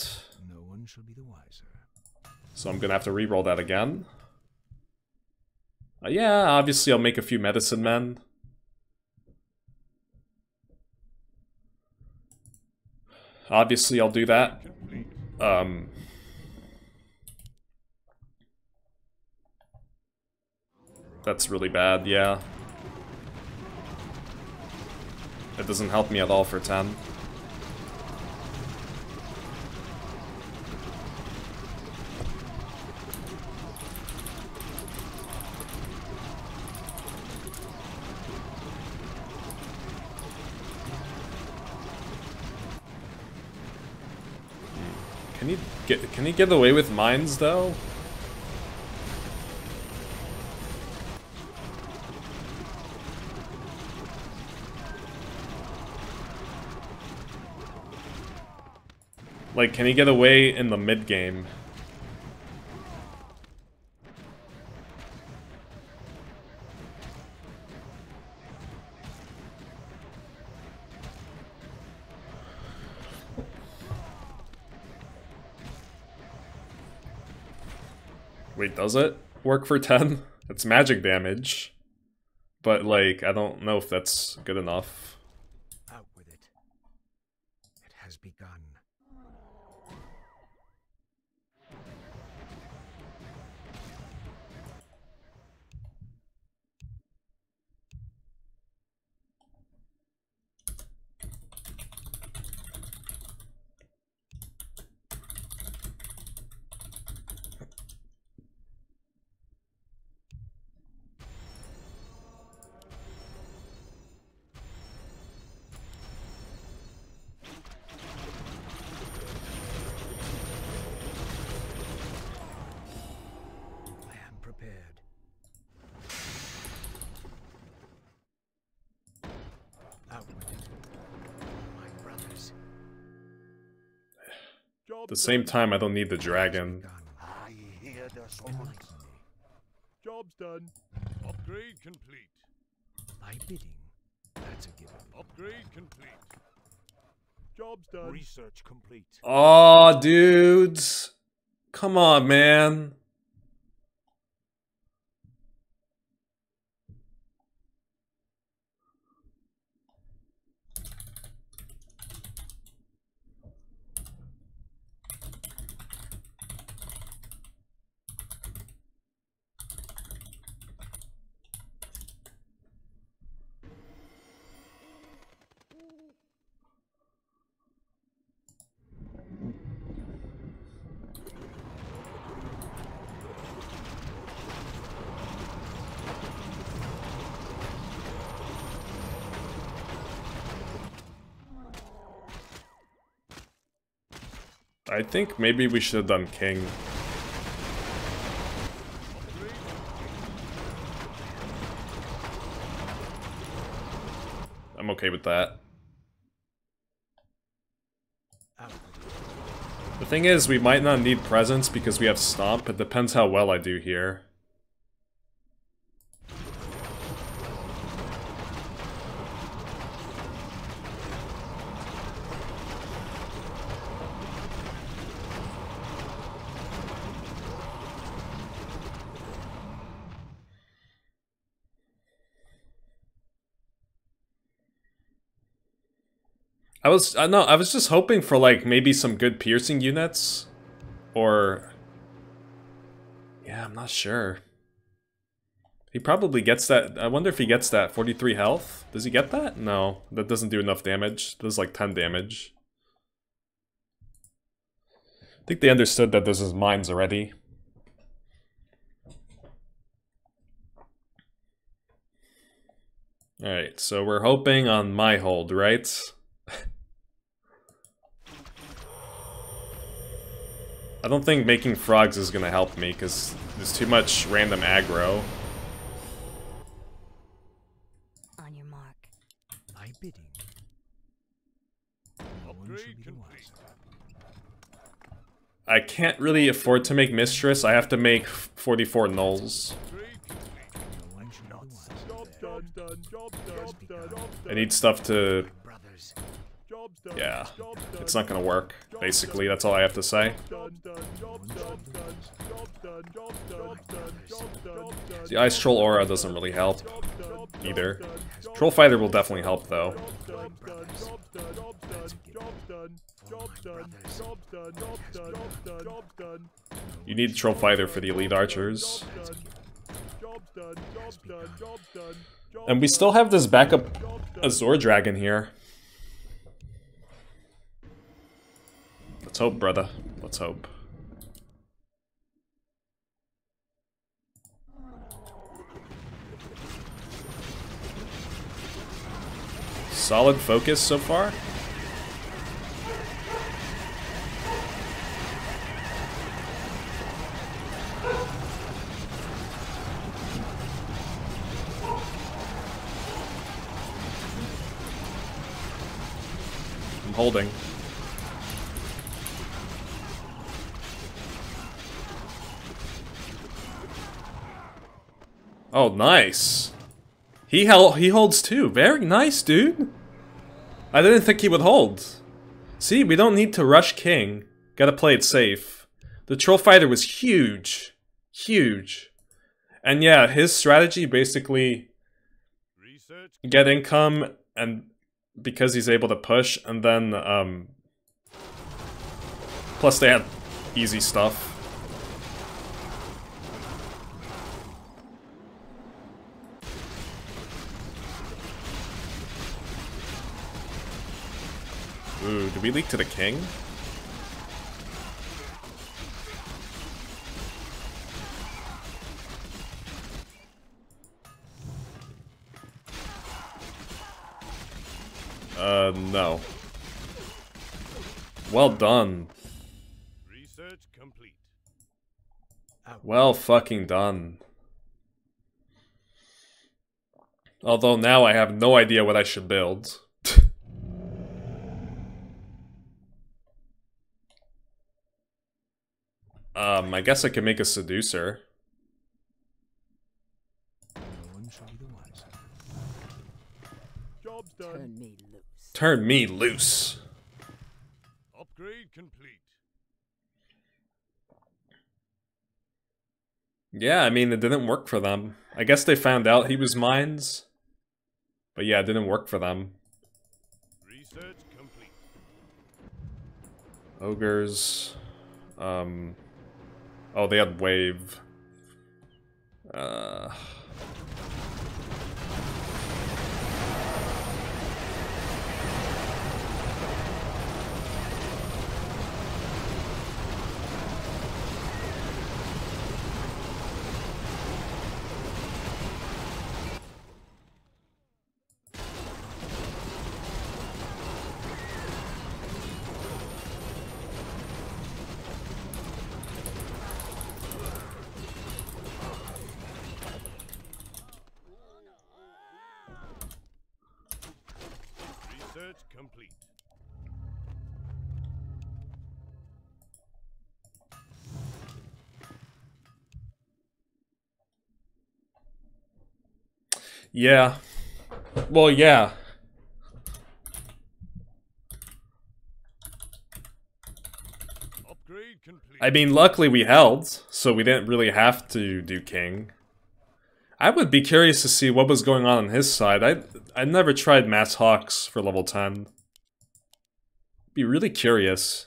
No one should be the wiser. So I'm gonna have to re-roll that again. Yeah, obviously I'll make a few medicine men. Obviously I'll do that. That's really bad, yeah. It doesn't help me at all for 10. Can he get away with mines though? Like, can he get away in the mid game? Wait, does it work for 10? It's magic damage. But, like, I don't know if that's good enough. Out with it. It has begun. At the same time, I don't need the dragon. I hear the swords. Job's done. Upgrade complete. My bidding. That's a given. Upgrade complete. Job's done. Research complete. Aw, dudes. Come on, man. I think maybe we should have done king. okay with that. The thing is, we might not need presence because we have Stomp. It depends how well I do here. I was just hoping for like maybe some good piercing units, or yeah, I'm not sure. He probably gets that. I wonder if he gets that 43 health. Does he get that? No, that doesn't do enough damage. Does like 10 damage. I think they understood that this is mines already. All right, so we're hoping on my hold, right? I don't think making frogs is gonna help me, because there's too much random aggro. On your mark. My bidding. I can't really afford to make Mistress, I have to make 44 Gnolls. I need stuff to... yeah, it's not gonna work, basically, that's all I have to say. The Ice Troll Aura doesn't really help, either. Troll Fighter will definitely help, though. You need Troll Fighter for the Elite Archers. And we still have this backup Azor Dragon here. Let's hope, brother. Let's hope. Solid focus so far. I'm holding. Oh, nice. He holds too. Very nice, dude. I didn't think he would hold. See, we don't need to rush King. Gotta play it safe. The Troll Fighter was huge. Huge. And yeah, his strategy basically... get income, and because he's able to push, and then, plus they had easy stuff. Ooh, did we leak to the king? No. Well done. Research complete. Well fucking done. Although now I have no idea what I should build. I guess I can make a seducer. Turn me loose. Turn me loose. Upgrade complete. Yeah, I mean, it didn't work for them. I guess they found out he was mines. But yeah, it didn't work for them. Research complete. Ogres. Oh, they had wave. Research complete. Yeah. Well, yeah. Upgrade complete. I mean, luckily we held, so we didn't really have to do king. I would be curious to see what was going on his side. I never tried Mass Hawks for level 10. Be really curious.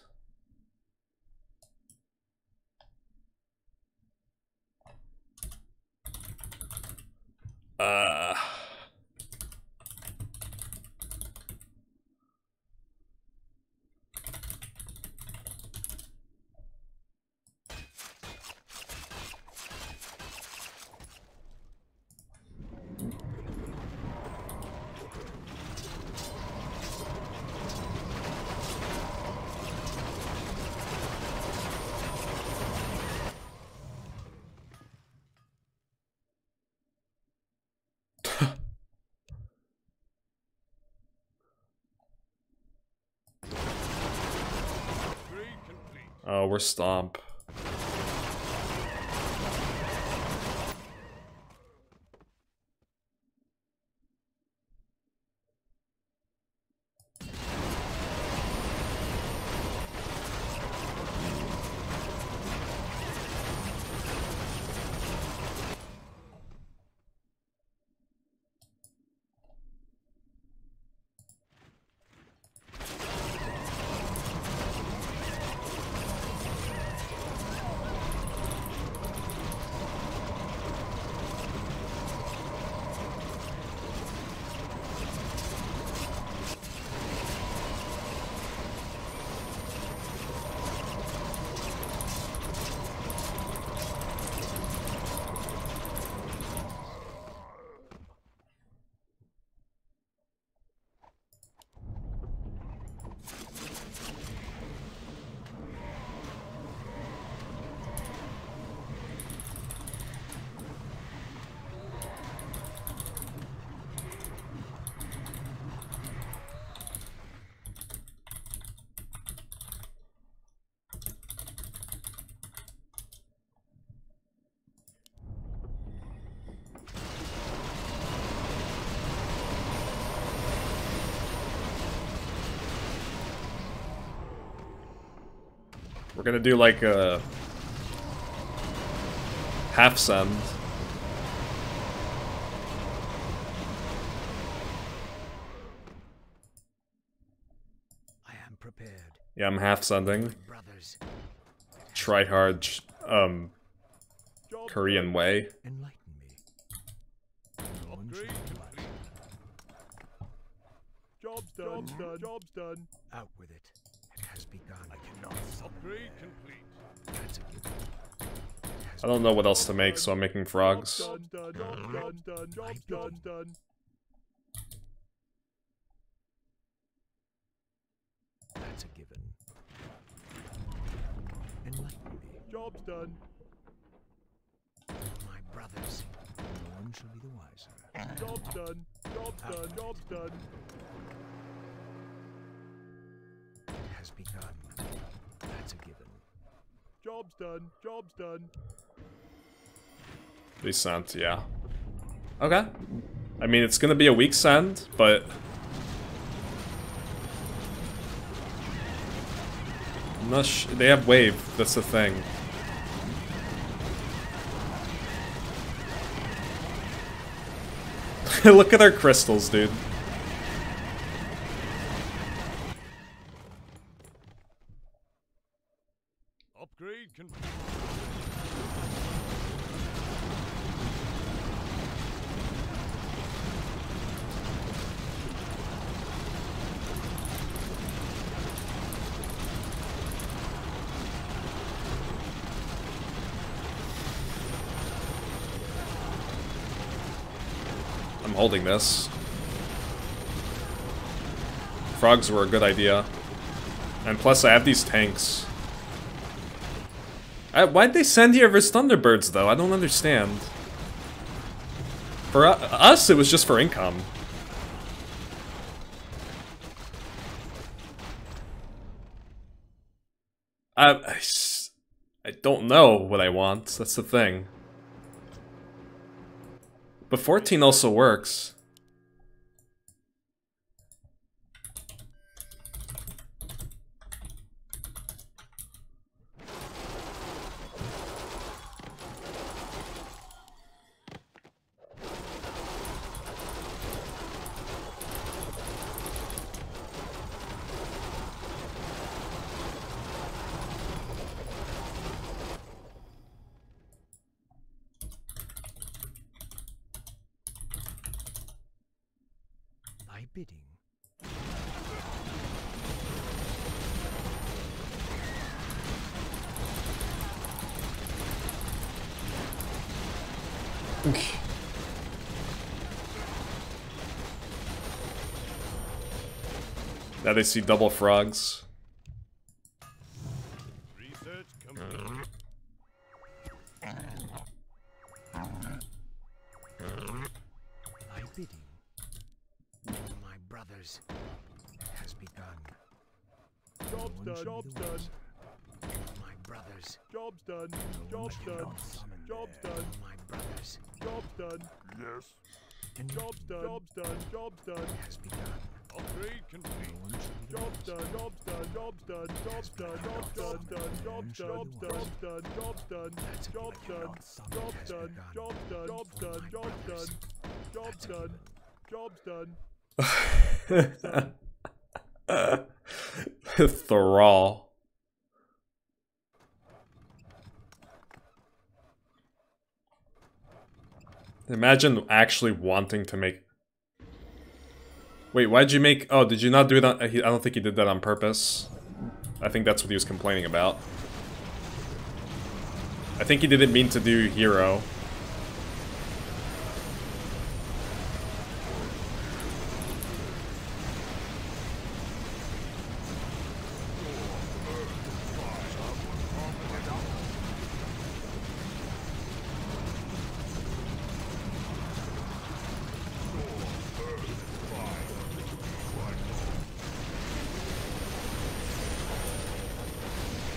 Oh, we're stomp. We're gonna do like a half send. I am prepared. Yeah, I'm half sending. Brothers. Try hard, Korean way. Enlighten me. Job's done. Job's done. Out with it. Begun. I cannot upgrade complete. I don't know what else to make, so I'm making frogs. Done. That's a given. Enlighten me. Job's done. My brothers, no one shall be the wiser. Job's done. Job's done. Begun. That's a given. Job's done. They sent, yeah. Okay. I mean, it's gonna be a weak send, but I'm not sure. They have wave, that's the thing. Look at our crystals, dude. I'm holding this. Frogs were a good idea. And plus I have these tanks. Why'd they send here versus Thunderbirds, though? I don't understand. For us, it was just for income. I don't know what I want, that's the thing. But 14 also works. Now they see double frogs. Job's done. Thrall. Imagine actually wanting to make... Wait, why'd you make... Oh, did you not do it on... I don't think he did that on purpose. I think that's what he was complaining about. I think he didn't mean to do hero.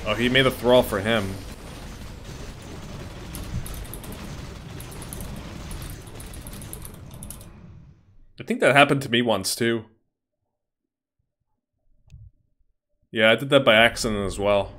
Oh, he made a thrall for him. I think that happened to me once, too. Yeah, I did that by accident as well.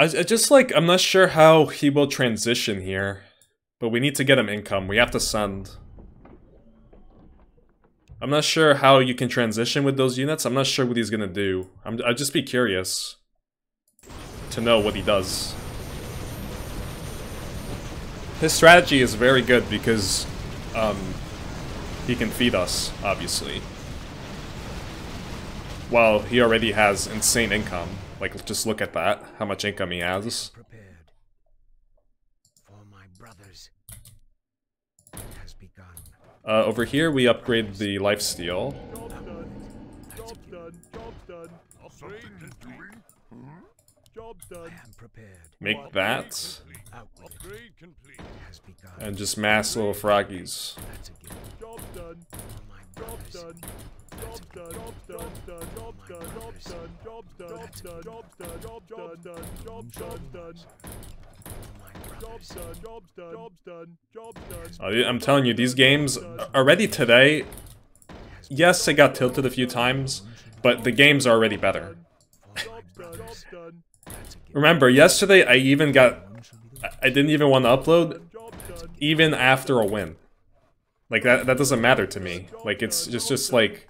I just like, I'm not sure how he will transition here, but we need to get him income. We have to send. I'm not sure how you can transition with those units. I'm not sure what he's gonna do. I'd just be curious to know what he does. His strategy is very good because he can feed us, obviously. Well, he already has insane income. Like, just look at that, how much income he has. Prepared for my brothers. It has begun. Over here we upgrade the lifesteal. Make that. And just mass little froggies. I'm telling you, these games already today, yes, it got tilted a few times, but the games are already better. Remember, yesterday I even got, I didn't even want to upload, even after a win. Like, that doesn't matter to me. Like, it's just like...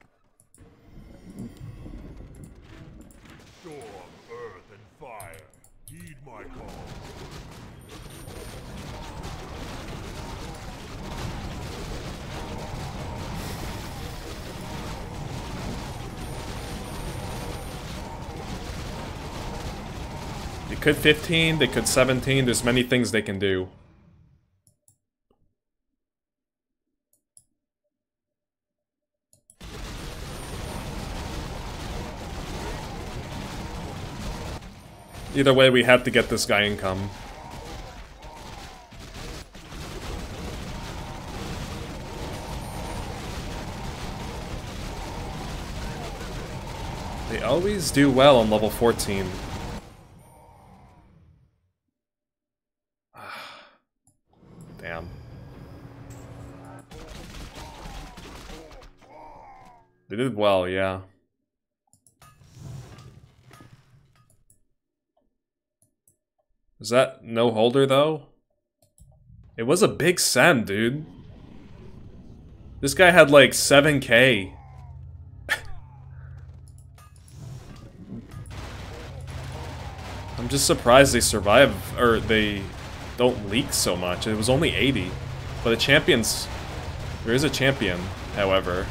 Storm, earth, and fire. Heed my call. They could 15, they could 17, there's many things they can do. Either way, we had to get this guy income. They always do well on level 14. Damn. They did well, yeah. Is that no holder, though? It was a big send, dude. This guy had like 7K. I'm just surprised they survive, or they don't leak so much. It was only 80. But the champions... There is a champion, however.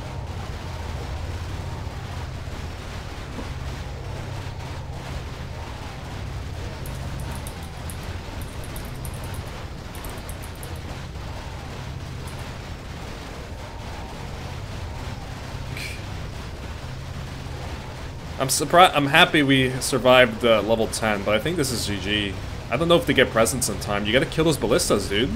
I'm surprised. I'm happy we survived level 10, but I think this is GG. I don't know if they get presents in time. You gotta kill those ballistas, dude.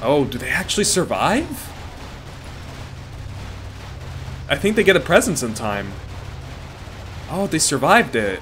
Oh, do they actually survive? I think they get a presents in time. Oh, they survived it.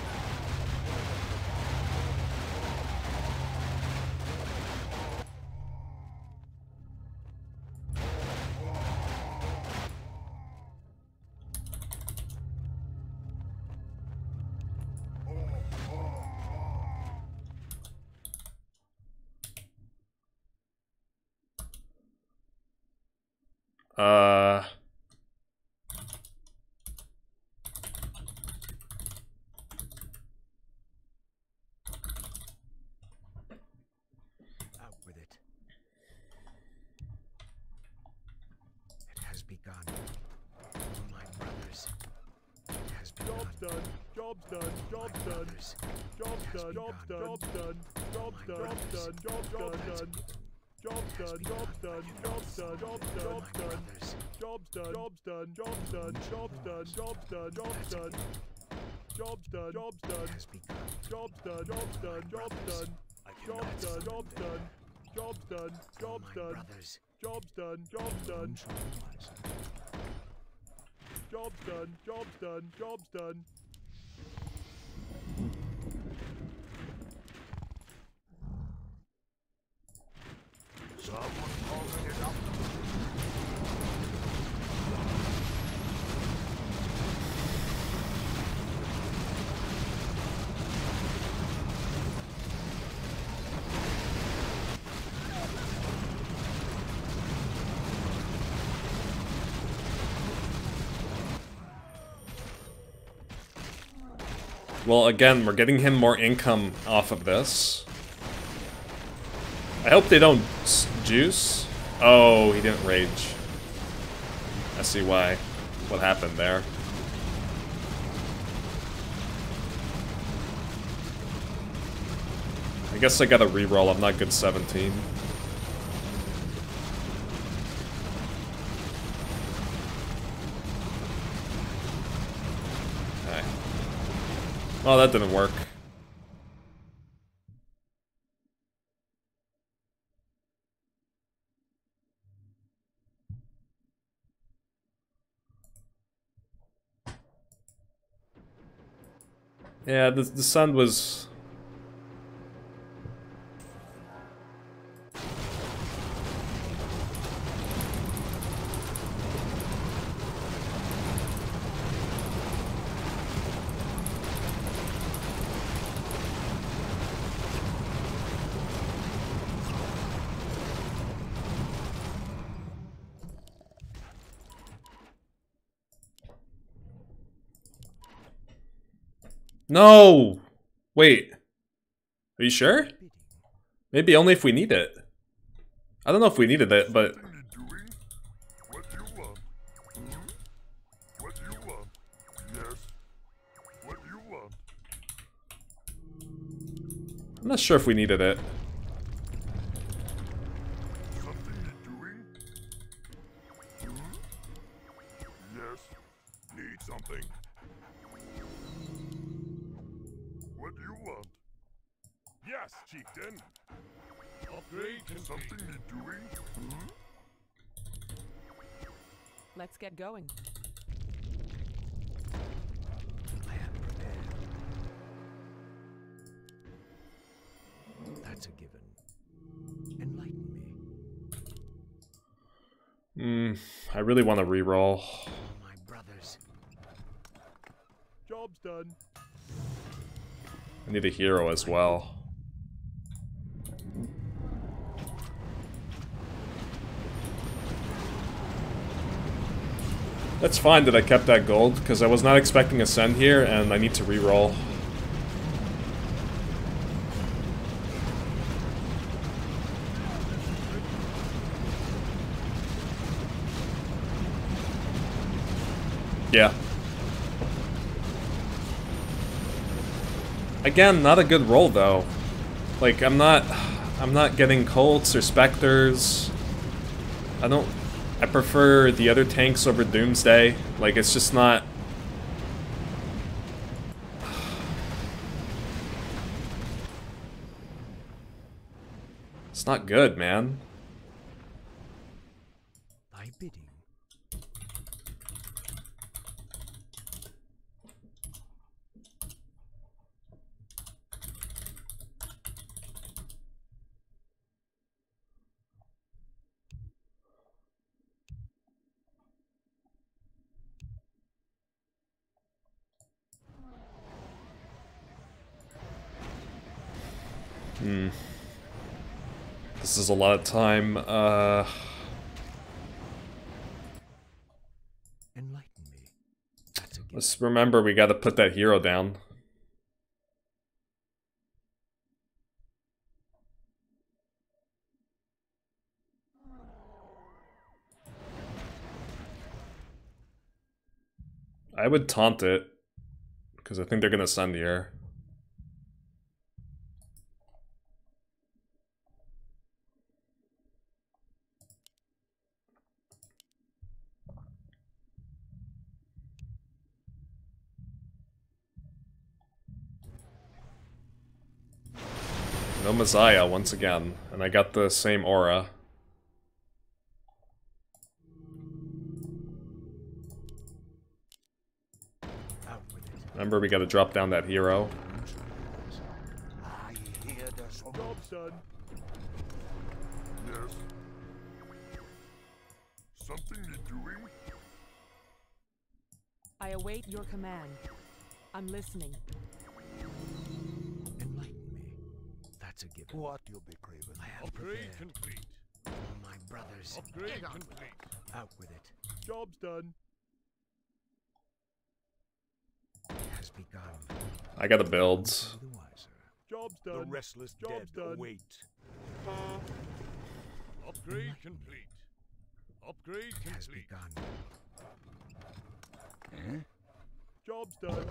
Job's done. Someone calling it up. Well, again, we're getting him more income off of this. I hope they don't juice. Oh, he didn't rage. I see why. What happened there. I guess I gotta reroll. I'm not good 17. Okay. Oh, that didn't work. Yeah, the sun was... No! Wait. Are you sure? Maybe only if we need it. I don't know if we needed it, but... I'm not sure if we needed it. What do you want? Yes, chieftain. Upgrade to something need doing? Let's get going. Plan prepared. That's a given. Enlighten me. I really want to reroll. My brothers. Job's done. I need a hero as well. That's fine that I kept that gold, because I was not expecting a send here, and I need to reroll. Yeah. Again, not a good roll though. Like, I'm not getting Colts or Spectres. I prefer the other tanks over Doomsday. Like, it's just not... It's not good, man. My bidding. This is a lot of time. Enlighten me. Let's remember we gotta put that hero down. I would taunt it, because I think they're gonna send here. Messiah once again, and I got the same aura. Remember, we gotta drop down that hero. Yes. Something you're doing? I await your command. I'm listening. What you'll be craving. Upgrade complete. All my brothers. Upgrade complete. Out with it. Job's done. Has begun. I got the builds. Job's done. The restless dead await. Upgrade complete. Upgrade complete. Has begun. Eh? Job's done.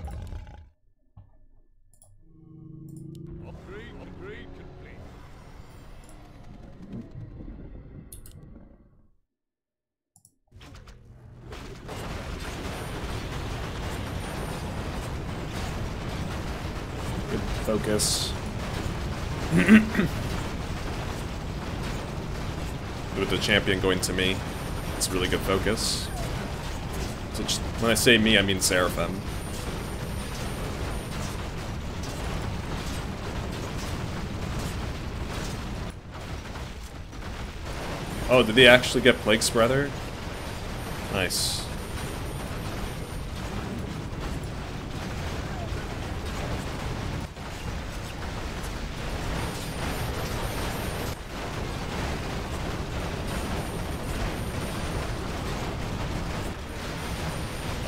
Focus. With the champion going to me, it's really good focus. So just, when I say me, I mean Seraphim. Oh, did they actually get Plague Spreader? Nice.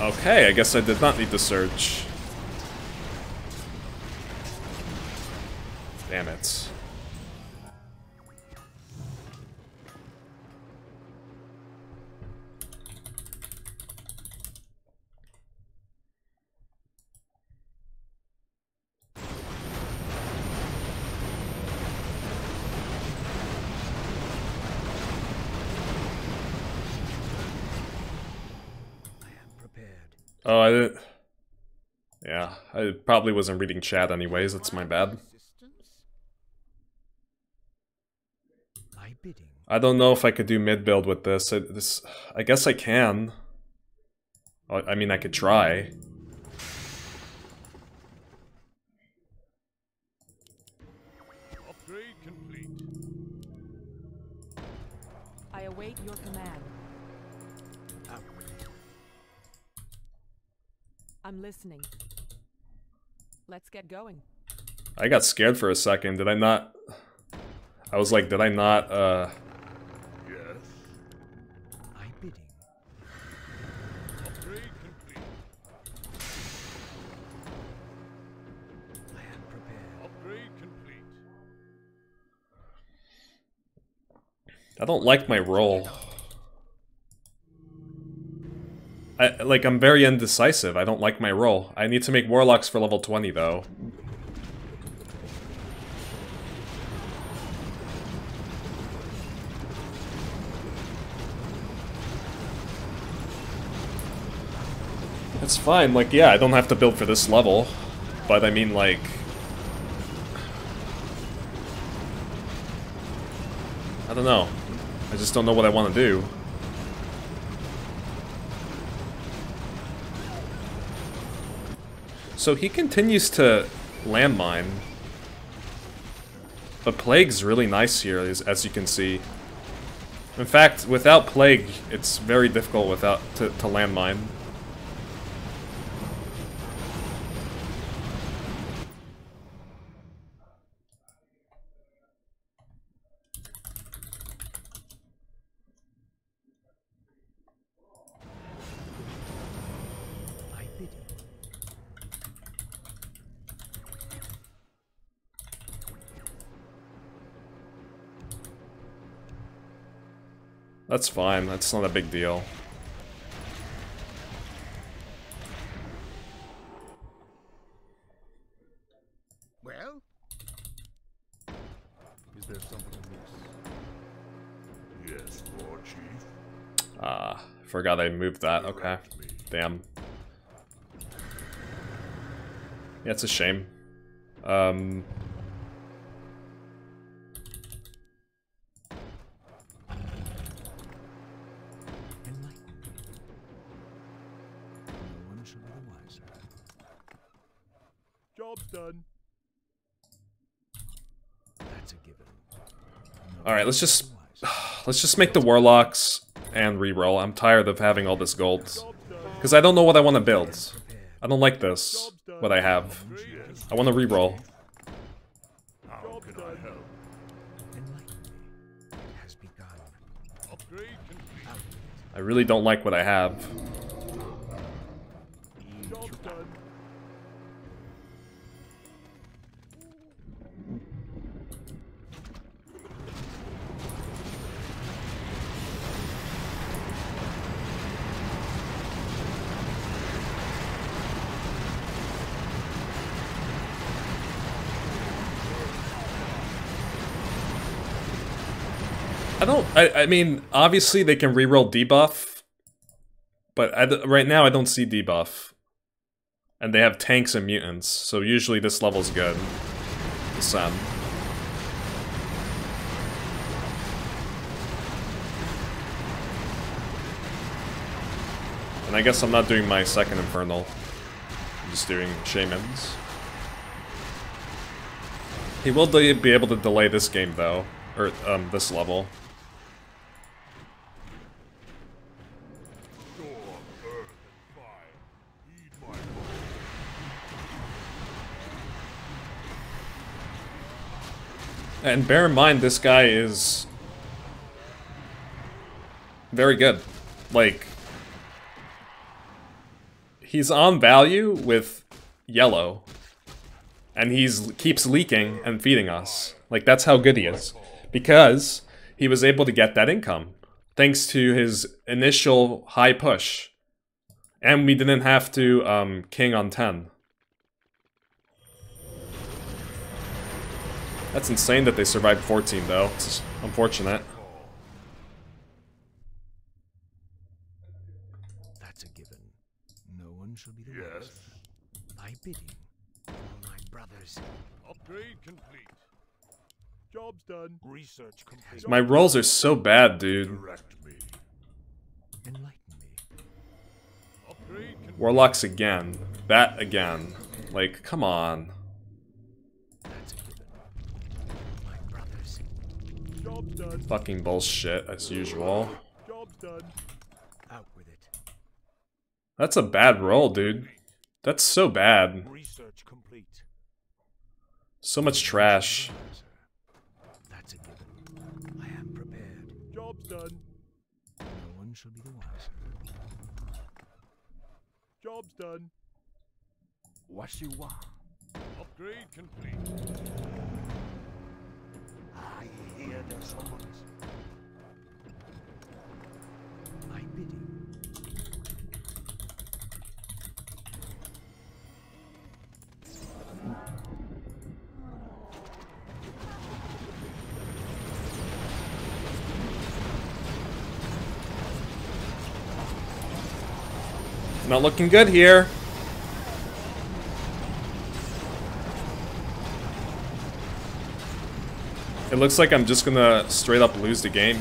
Okay, I guess I did not need to search. Damn it. Oh, I didn't... Yeah, I probably wasn't reading chat anyways, it's my bad. I don't know if I could do mid build with this. I guess I can. I mean, I could try. Upgrade complete. I await your command. I'm listening. Let's get going. I got scared for a second. Did I not? I was like, did I not? I don't like my role. I'm very indecisive. I don't like my role. I need to make warlocks for level 20 though. It's fine, like, yeah, I don't have to build for this level, but I mean, like, I don't know. I just don't know what I want to do. So he continues to landmine. But Plague's really nice here, as you can see. In fact, without Plague, it's very difficult to landmine. That's fine, that's not a big deal. Well? Is there something amiss? Yes, Lord Chief. Ah, forgot I moved that, okay. Damn. Yeah, it's a shame. Alright, let's just make the warlocks and reroll. I'm tired of having all this gold. Because I don't know what I want to build. I don't like this, what I have. I want to reroll. I really don't like what I have. I mean, obviously they can reroll debuff, but right now I don't see debuff. And they have tanks and mutants, so usually this level's good. The Sun. And I guess I'm not doing my second Infernal. I'm just doing Shamans. He will be able to delay this game though, or this level. And bear in mind, this guy is very good. Like, he's on value with yellow, and he's keeps leaking and feeding us. Like, that's how good he is, because he was able to get that income thanks to his initial high push, and we didn't have to king on 10. That's insane that they survived 14 though, it's unfortunate. That's a given. No one shall be the worst. my bidding. All my brothers. Upgrade complete. Job's done. Research complete. My rolls are so bad, dude. Direct me. Enlighten me. Warlocks again. That again. Like, come on. Fucking bullshit, as usual. That's a bad roll, dude. That's so bad. So much trash. Job's done. What you want? Upgrade complete. I hear their songs. My bidding. It's not looking good here. It looks like I'm just gonna straight up lose the game.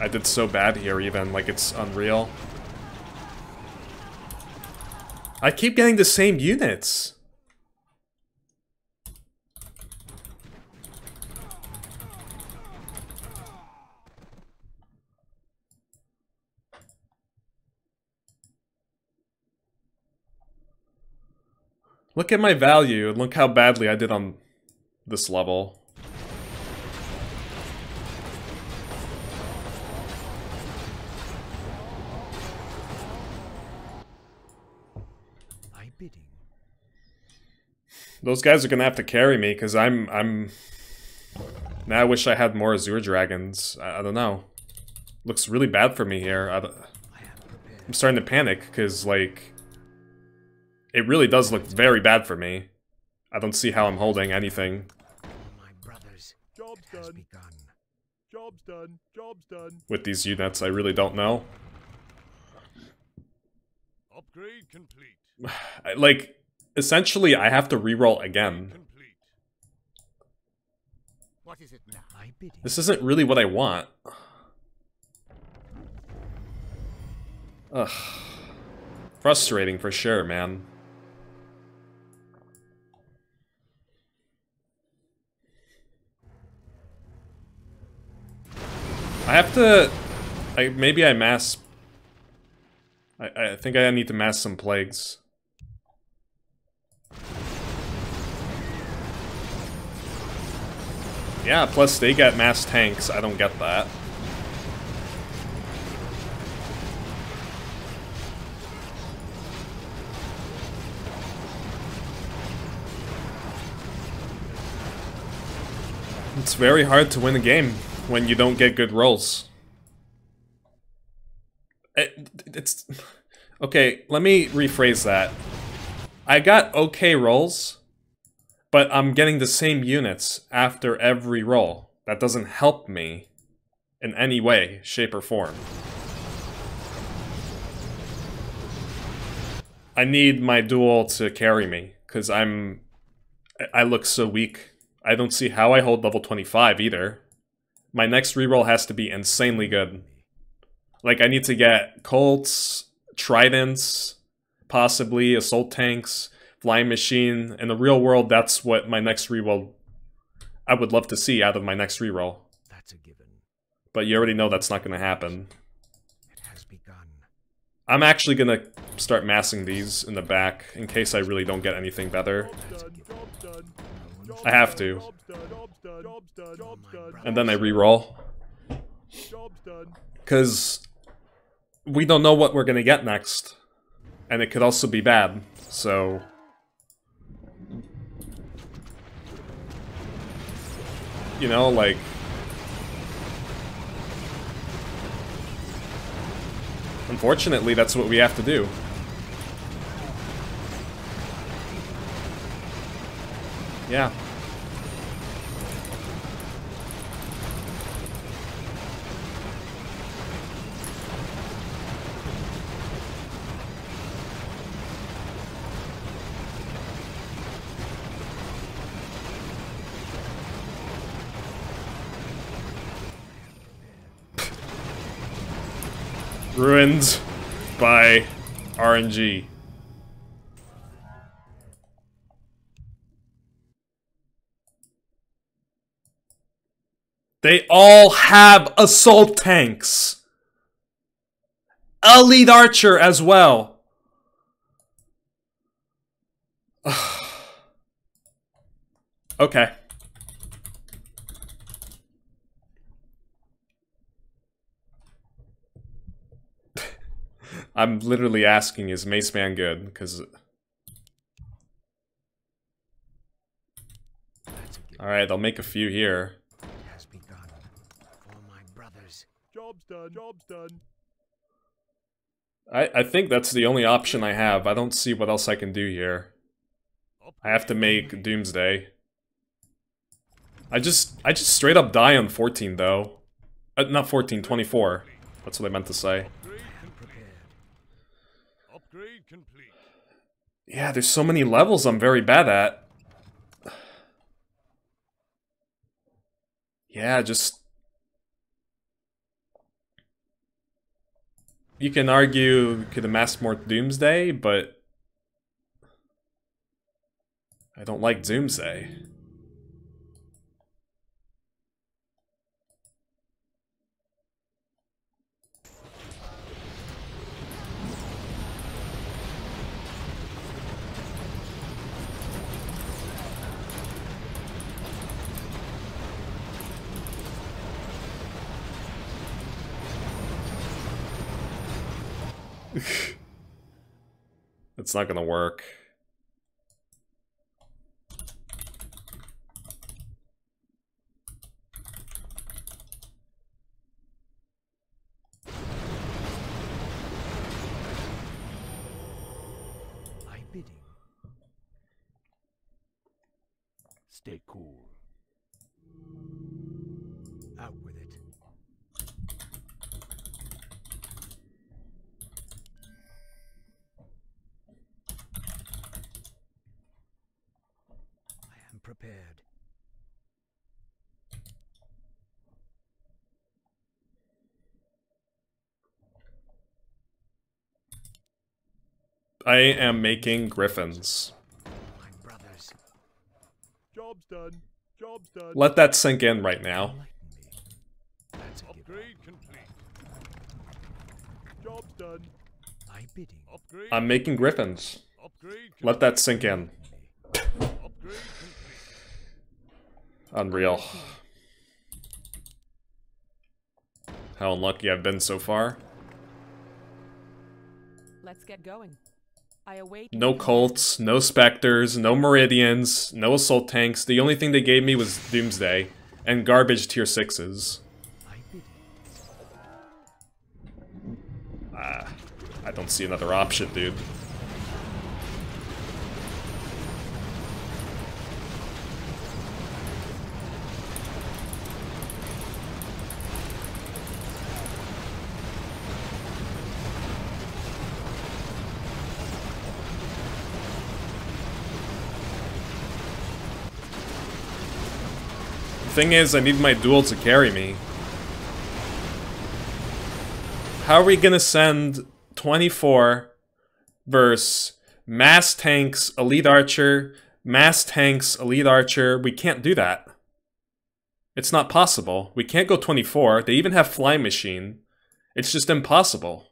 I did so bad here even, like it's unreal. I keep getting the same units. Look at my value, and look how badly I did on this level. My bidding. Those guys are gonna have to carry me, because I'm... Now I wish I had more Azure Dragons. I don't know. Looks really bad for me here. I'm starting to panic, because, like... It really does look very bad for me. I don't see how I'm holding anything. My brothers, job's done. Job's done. Job's done. With these units, I really don't know. Upgrade complete. Like, essentially, I have to reroll again. What is it now? This isn't really what I want. Ugh. Frustrating for sure, man. I have to... maybe I mass... I think I need to mass some plagues. Yeah, plus they got mass tanks. I don't get that. It's very hard to win a game when you don't get good rolls. It's... Okay, let me rephrase that. I got okay rolls, but I'm getting the same units after every roll. That doesn't help me in any way, shape, or form. I need my duel to carry me, because I look so weak. I don't see how I hold level 25 either. My next reroll has to be insanely good. Like, I need to get Colts, Tridents, possibly Assault Tanks, Flying Machine. In the real world, that's what my next reroll... I would love to see out of my next reroll. That's a given. But you already know that's not going to happen. It has begun. I'm actually going to start massing these in the back in case I really don't get anything better. I have to. And then I re-roll. Because we don't know what we're going to get next. And it could also be bad, so... You know, like... Unfortunately, that's what we have to do. Yeah. ruined by RNG. They all have assault tanks. Elite Archer as well. Okay. I'm literally asking, is Mace Man good? Because... Alright, they'll make a few here. Job's done. Job's done. I think that's the only option I have. I don't see what else I can do here. I have to make Doomsday. I just straight up die on 14 though. Not 14, 24. That's what I meant to say. Upgrade complete. Yeah, there's so many levels I'm very bad at. Yeah, just... You can argue, could amass more Doomsday, but... I don't like Doomsday. It's not gonna work. I bid you. Stay cool. Out with it. Prepared. I am making griffins. My brothers. Job's done. Job's done. Let that sink in right now. That's upgrade complete. Job's done. I bidding. Upgrade. I'm making griffins. Upgrade. Let that sink in. Upgrade. Unreal. How unlucky I've been so far. Let's get going. I await. No Colts, no Spectres, no Meridians, no Assault Tanks. The only thing they gave me was Doomsday and garbage tier 6s. I don't see another option, dude. Thing is, I need my duel to carry me. How are we gonna send 24 versus mass tanks, elite archer, mass tanks, elite archer? We can't do that. It's not possible. We can't go 24. They even have flying machine. It's just impossible.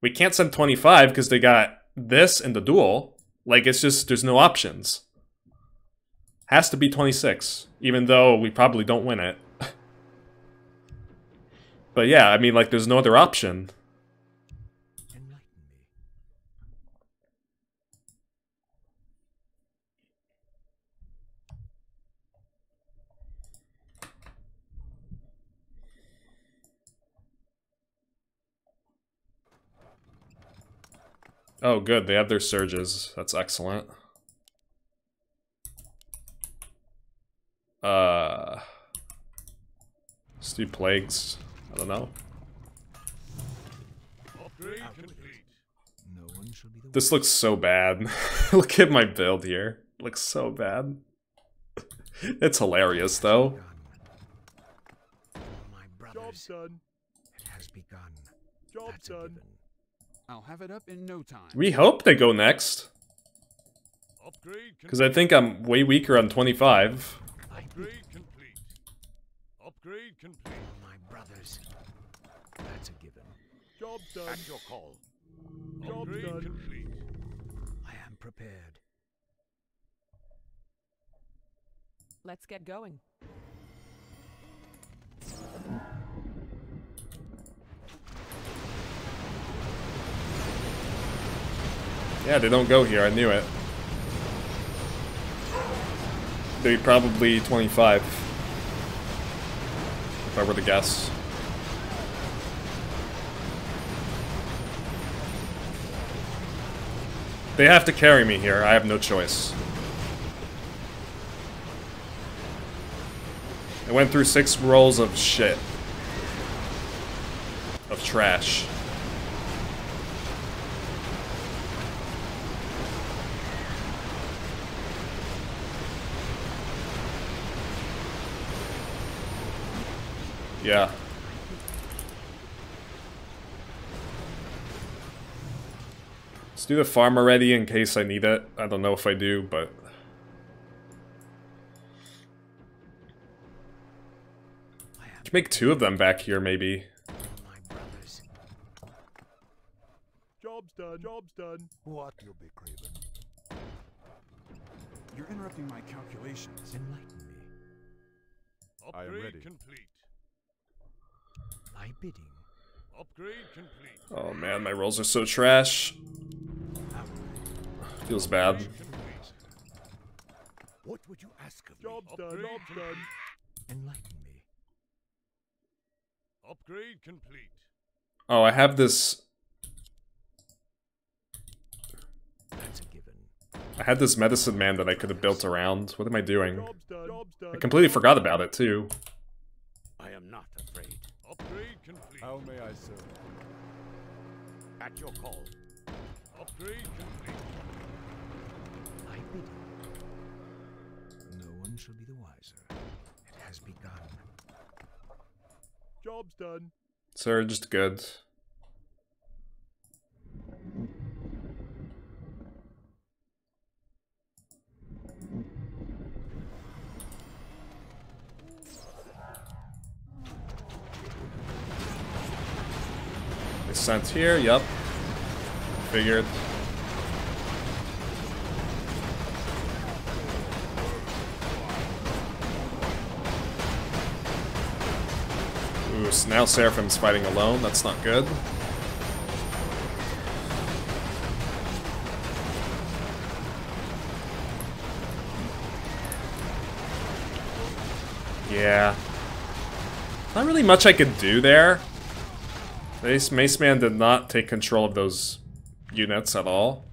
We can't send 25 because they got this in the duel. Like, it's just, there's no options. Has to be 26, even though we probably don't win it. But yeah, I mean, like, there's no other option. Oh, good, they have their surges. That's excellent. Let's do plagues. I don't know. This looks so bad. Look at my build here. It looks so bad. It's hilarious though. My brothers, it has begun. Job done. I'll have it up in no time. We hope they go next. Because I think I'm way weaker on 25. Upgrade complete. Upgrade complete. My brothers. That's a given. Job done. At your call. Job Upgrade done. Complete. I am prepared. Let's get going. Yeah, they don't go here. I knew it. They're probably 25, if I were to guess. They have to carry me here. I have no choice. I went through 6 rolls of shit. Of trash. Yeah. Let's do the farm already in case I need it. I don't know if I do, but... I can make 2 of them back here, maybe. Job's done, job's done. What you'll be craving. You're interrupting my calculations. Enlighten me. Upgrade I am ready. Complete. My bidding. Upgrade complete. Oh man, my rolls are so trash. Feels bad. What would you ask of Job's me? Done, job done. Enlighten me. Upgrade complete. Oh, I have this. That's a given. I had this medicine man that I could have built around. What am I doing? Job's done, job's done. I completely forgot about it too. I am not afraid. Upgrade complete. How may I serve? At your call. Upgrade complete. I bid you. No one shall be the wiser. It has begun. Job's done. Surged good. Sense here, yep. Figured. Ooh, so now Seraphim's fighting alone, that's not good. Yeah. Not really much I could do there. Mace Man did not take control of those units at all.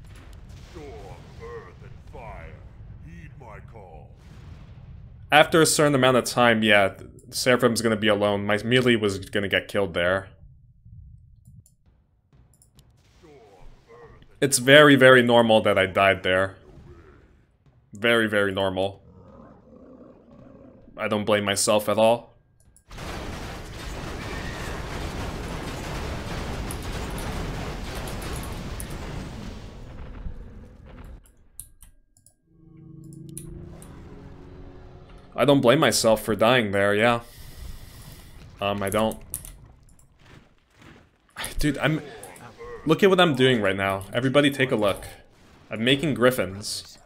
After a certain amount of time, yeah, Seraphim's gonna be alone. My melee was gonna get killed there. It's very, very normal that I died there. Very, very normal. I don't blame myself at all. I don't blame myself for dying there, yeah. I don't. Dude, I'm... Look at what I'm doing right now. Everybody take a look. I'm making griffins.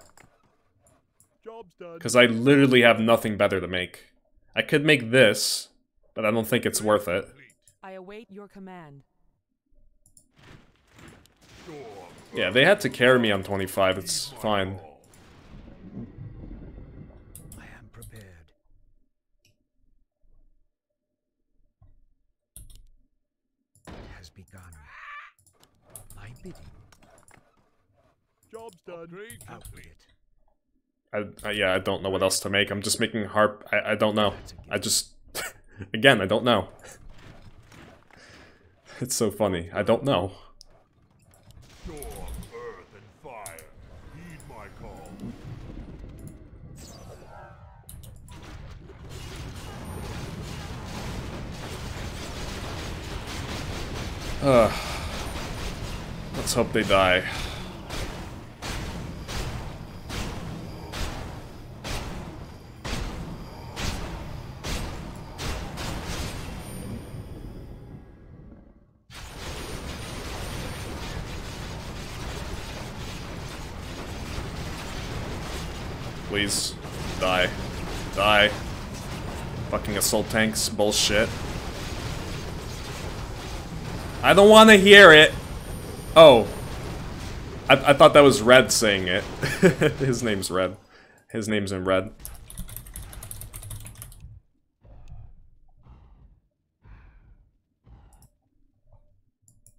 Because I literally have nothing better to make. I could make this, but I don't think it's worth it. I await your command. Yeah, they had to carry me on 25, it's fine. Job's done. Yeah, I don't know what else to make. I'm just making harp. I don't know. I just... Again, I don't know. It's so funny. I don't know. Storm, earth, and fire. Heed my call. Let's hope they die. Please. Die. Die. Fucking assault tanks. Bullshit. I don't want to hear it! Oh. I thought that was Red saying it. His name's Red. His name's in red.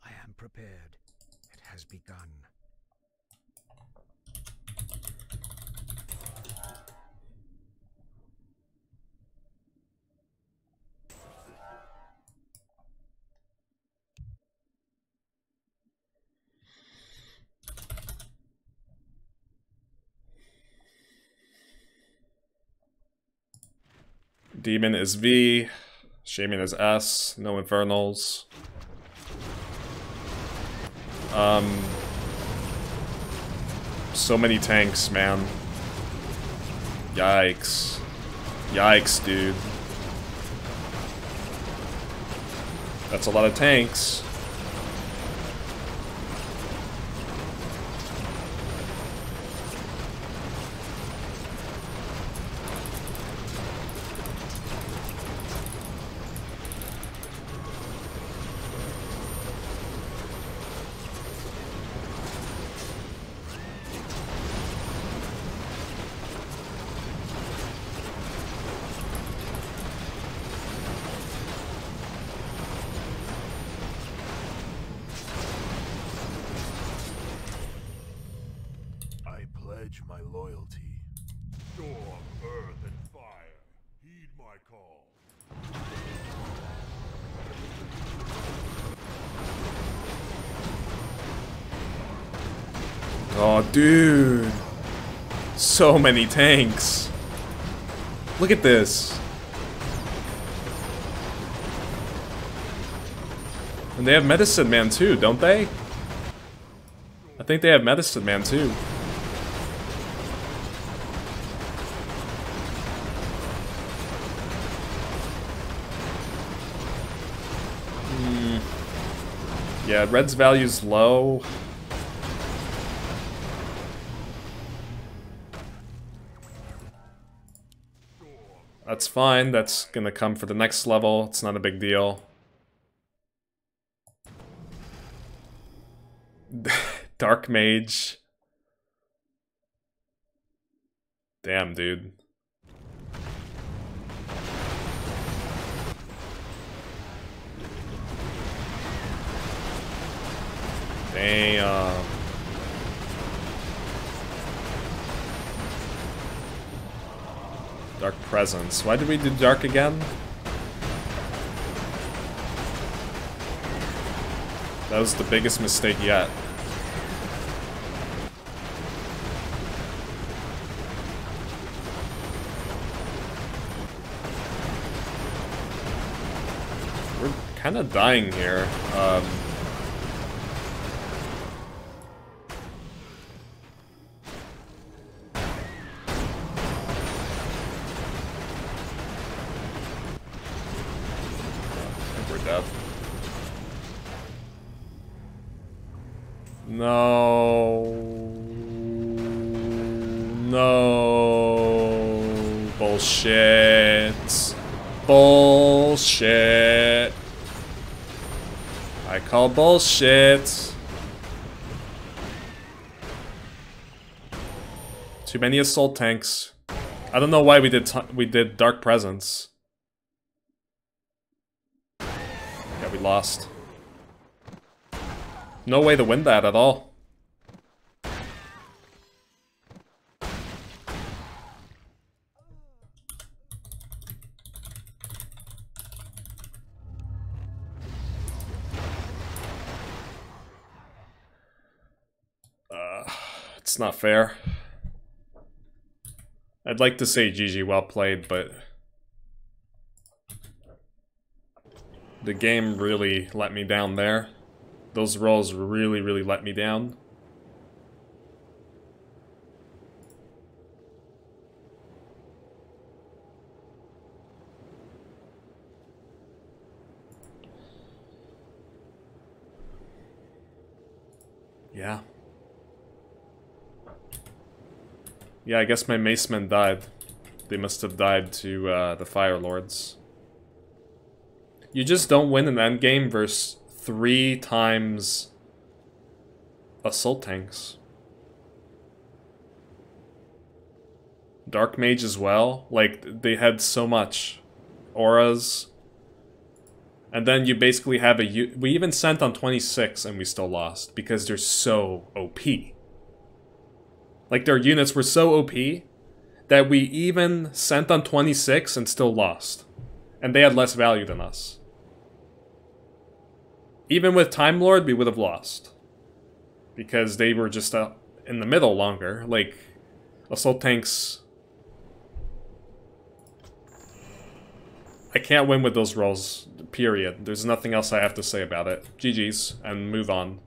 I am prepared. It has begun. Demon is V, Shaman is S, no Infernals. So many tanks, man. Yikes. Yikes, dude. That's a lot of tanks. My loyalty. Storm, earth, and fire. Heed my call. Oh, dude. So many tanks. Look at this. And they have Medicine Man too, don't they? I think they have Medicine Man too. Yeah, Red's value's low. That's fine, that's gonna come for the next level, it's not a big deal. Dark Mage. Damn, dude. Damn. Dark Presence. Why did we do Dark again? That was the biggest mistake yet. We're kind of dying here. No. Bullshit. Bullshit. I call bullshit. Too many assault tanks. I don't know why we did Dark Presence. Yeah, we lost. No way to win that at all. It's not fair. I'd like to say GG, well played, but the game really let me down there. Those rolls really, really let me down. Yeah. Yeah, I guess my macemen died. They must have died to the Fire Lords. You just don't win an endgame versus 3 times assault tanks. Dark Mage as well. Like, they had so much. Auras. And then you basically have a... We even sent on 26 and we still lost. Because they're so OP. Like, their units were so OP that we even sent on 26 and still lost. And they had less value than us. Even with Time Lord, we would have lost. Because they were just out in the middle longer. Like, assault tanks... I can't win with those rolls, period. There's nothing else I have to say about it. GG's, and move on.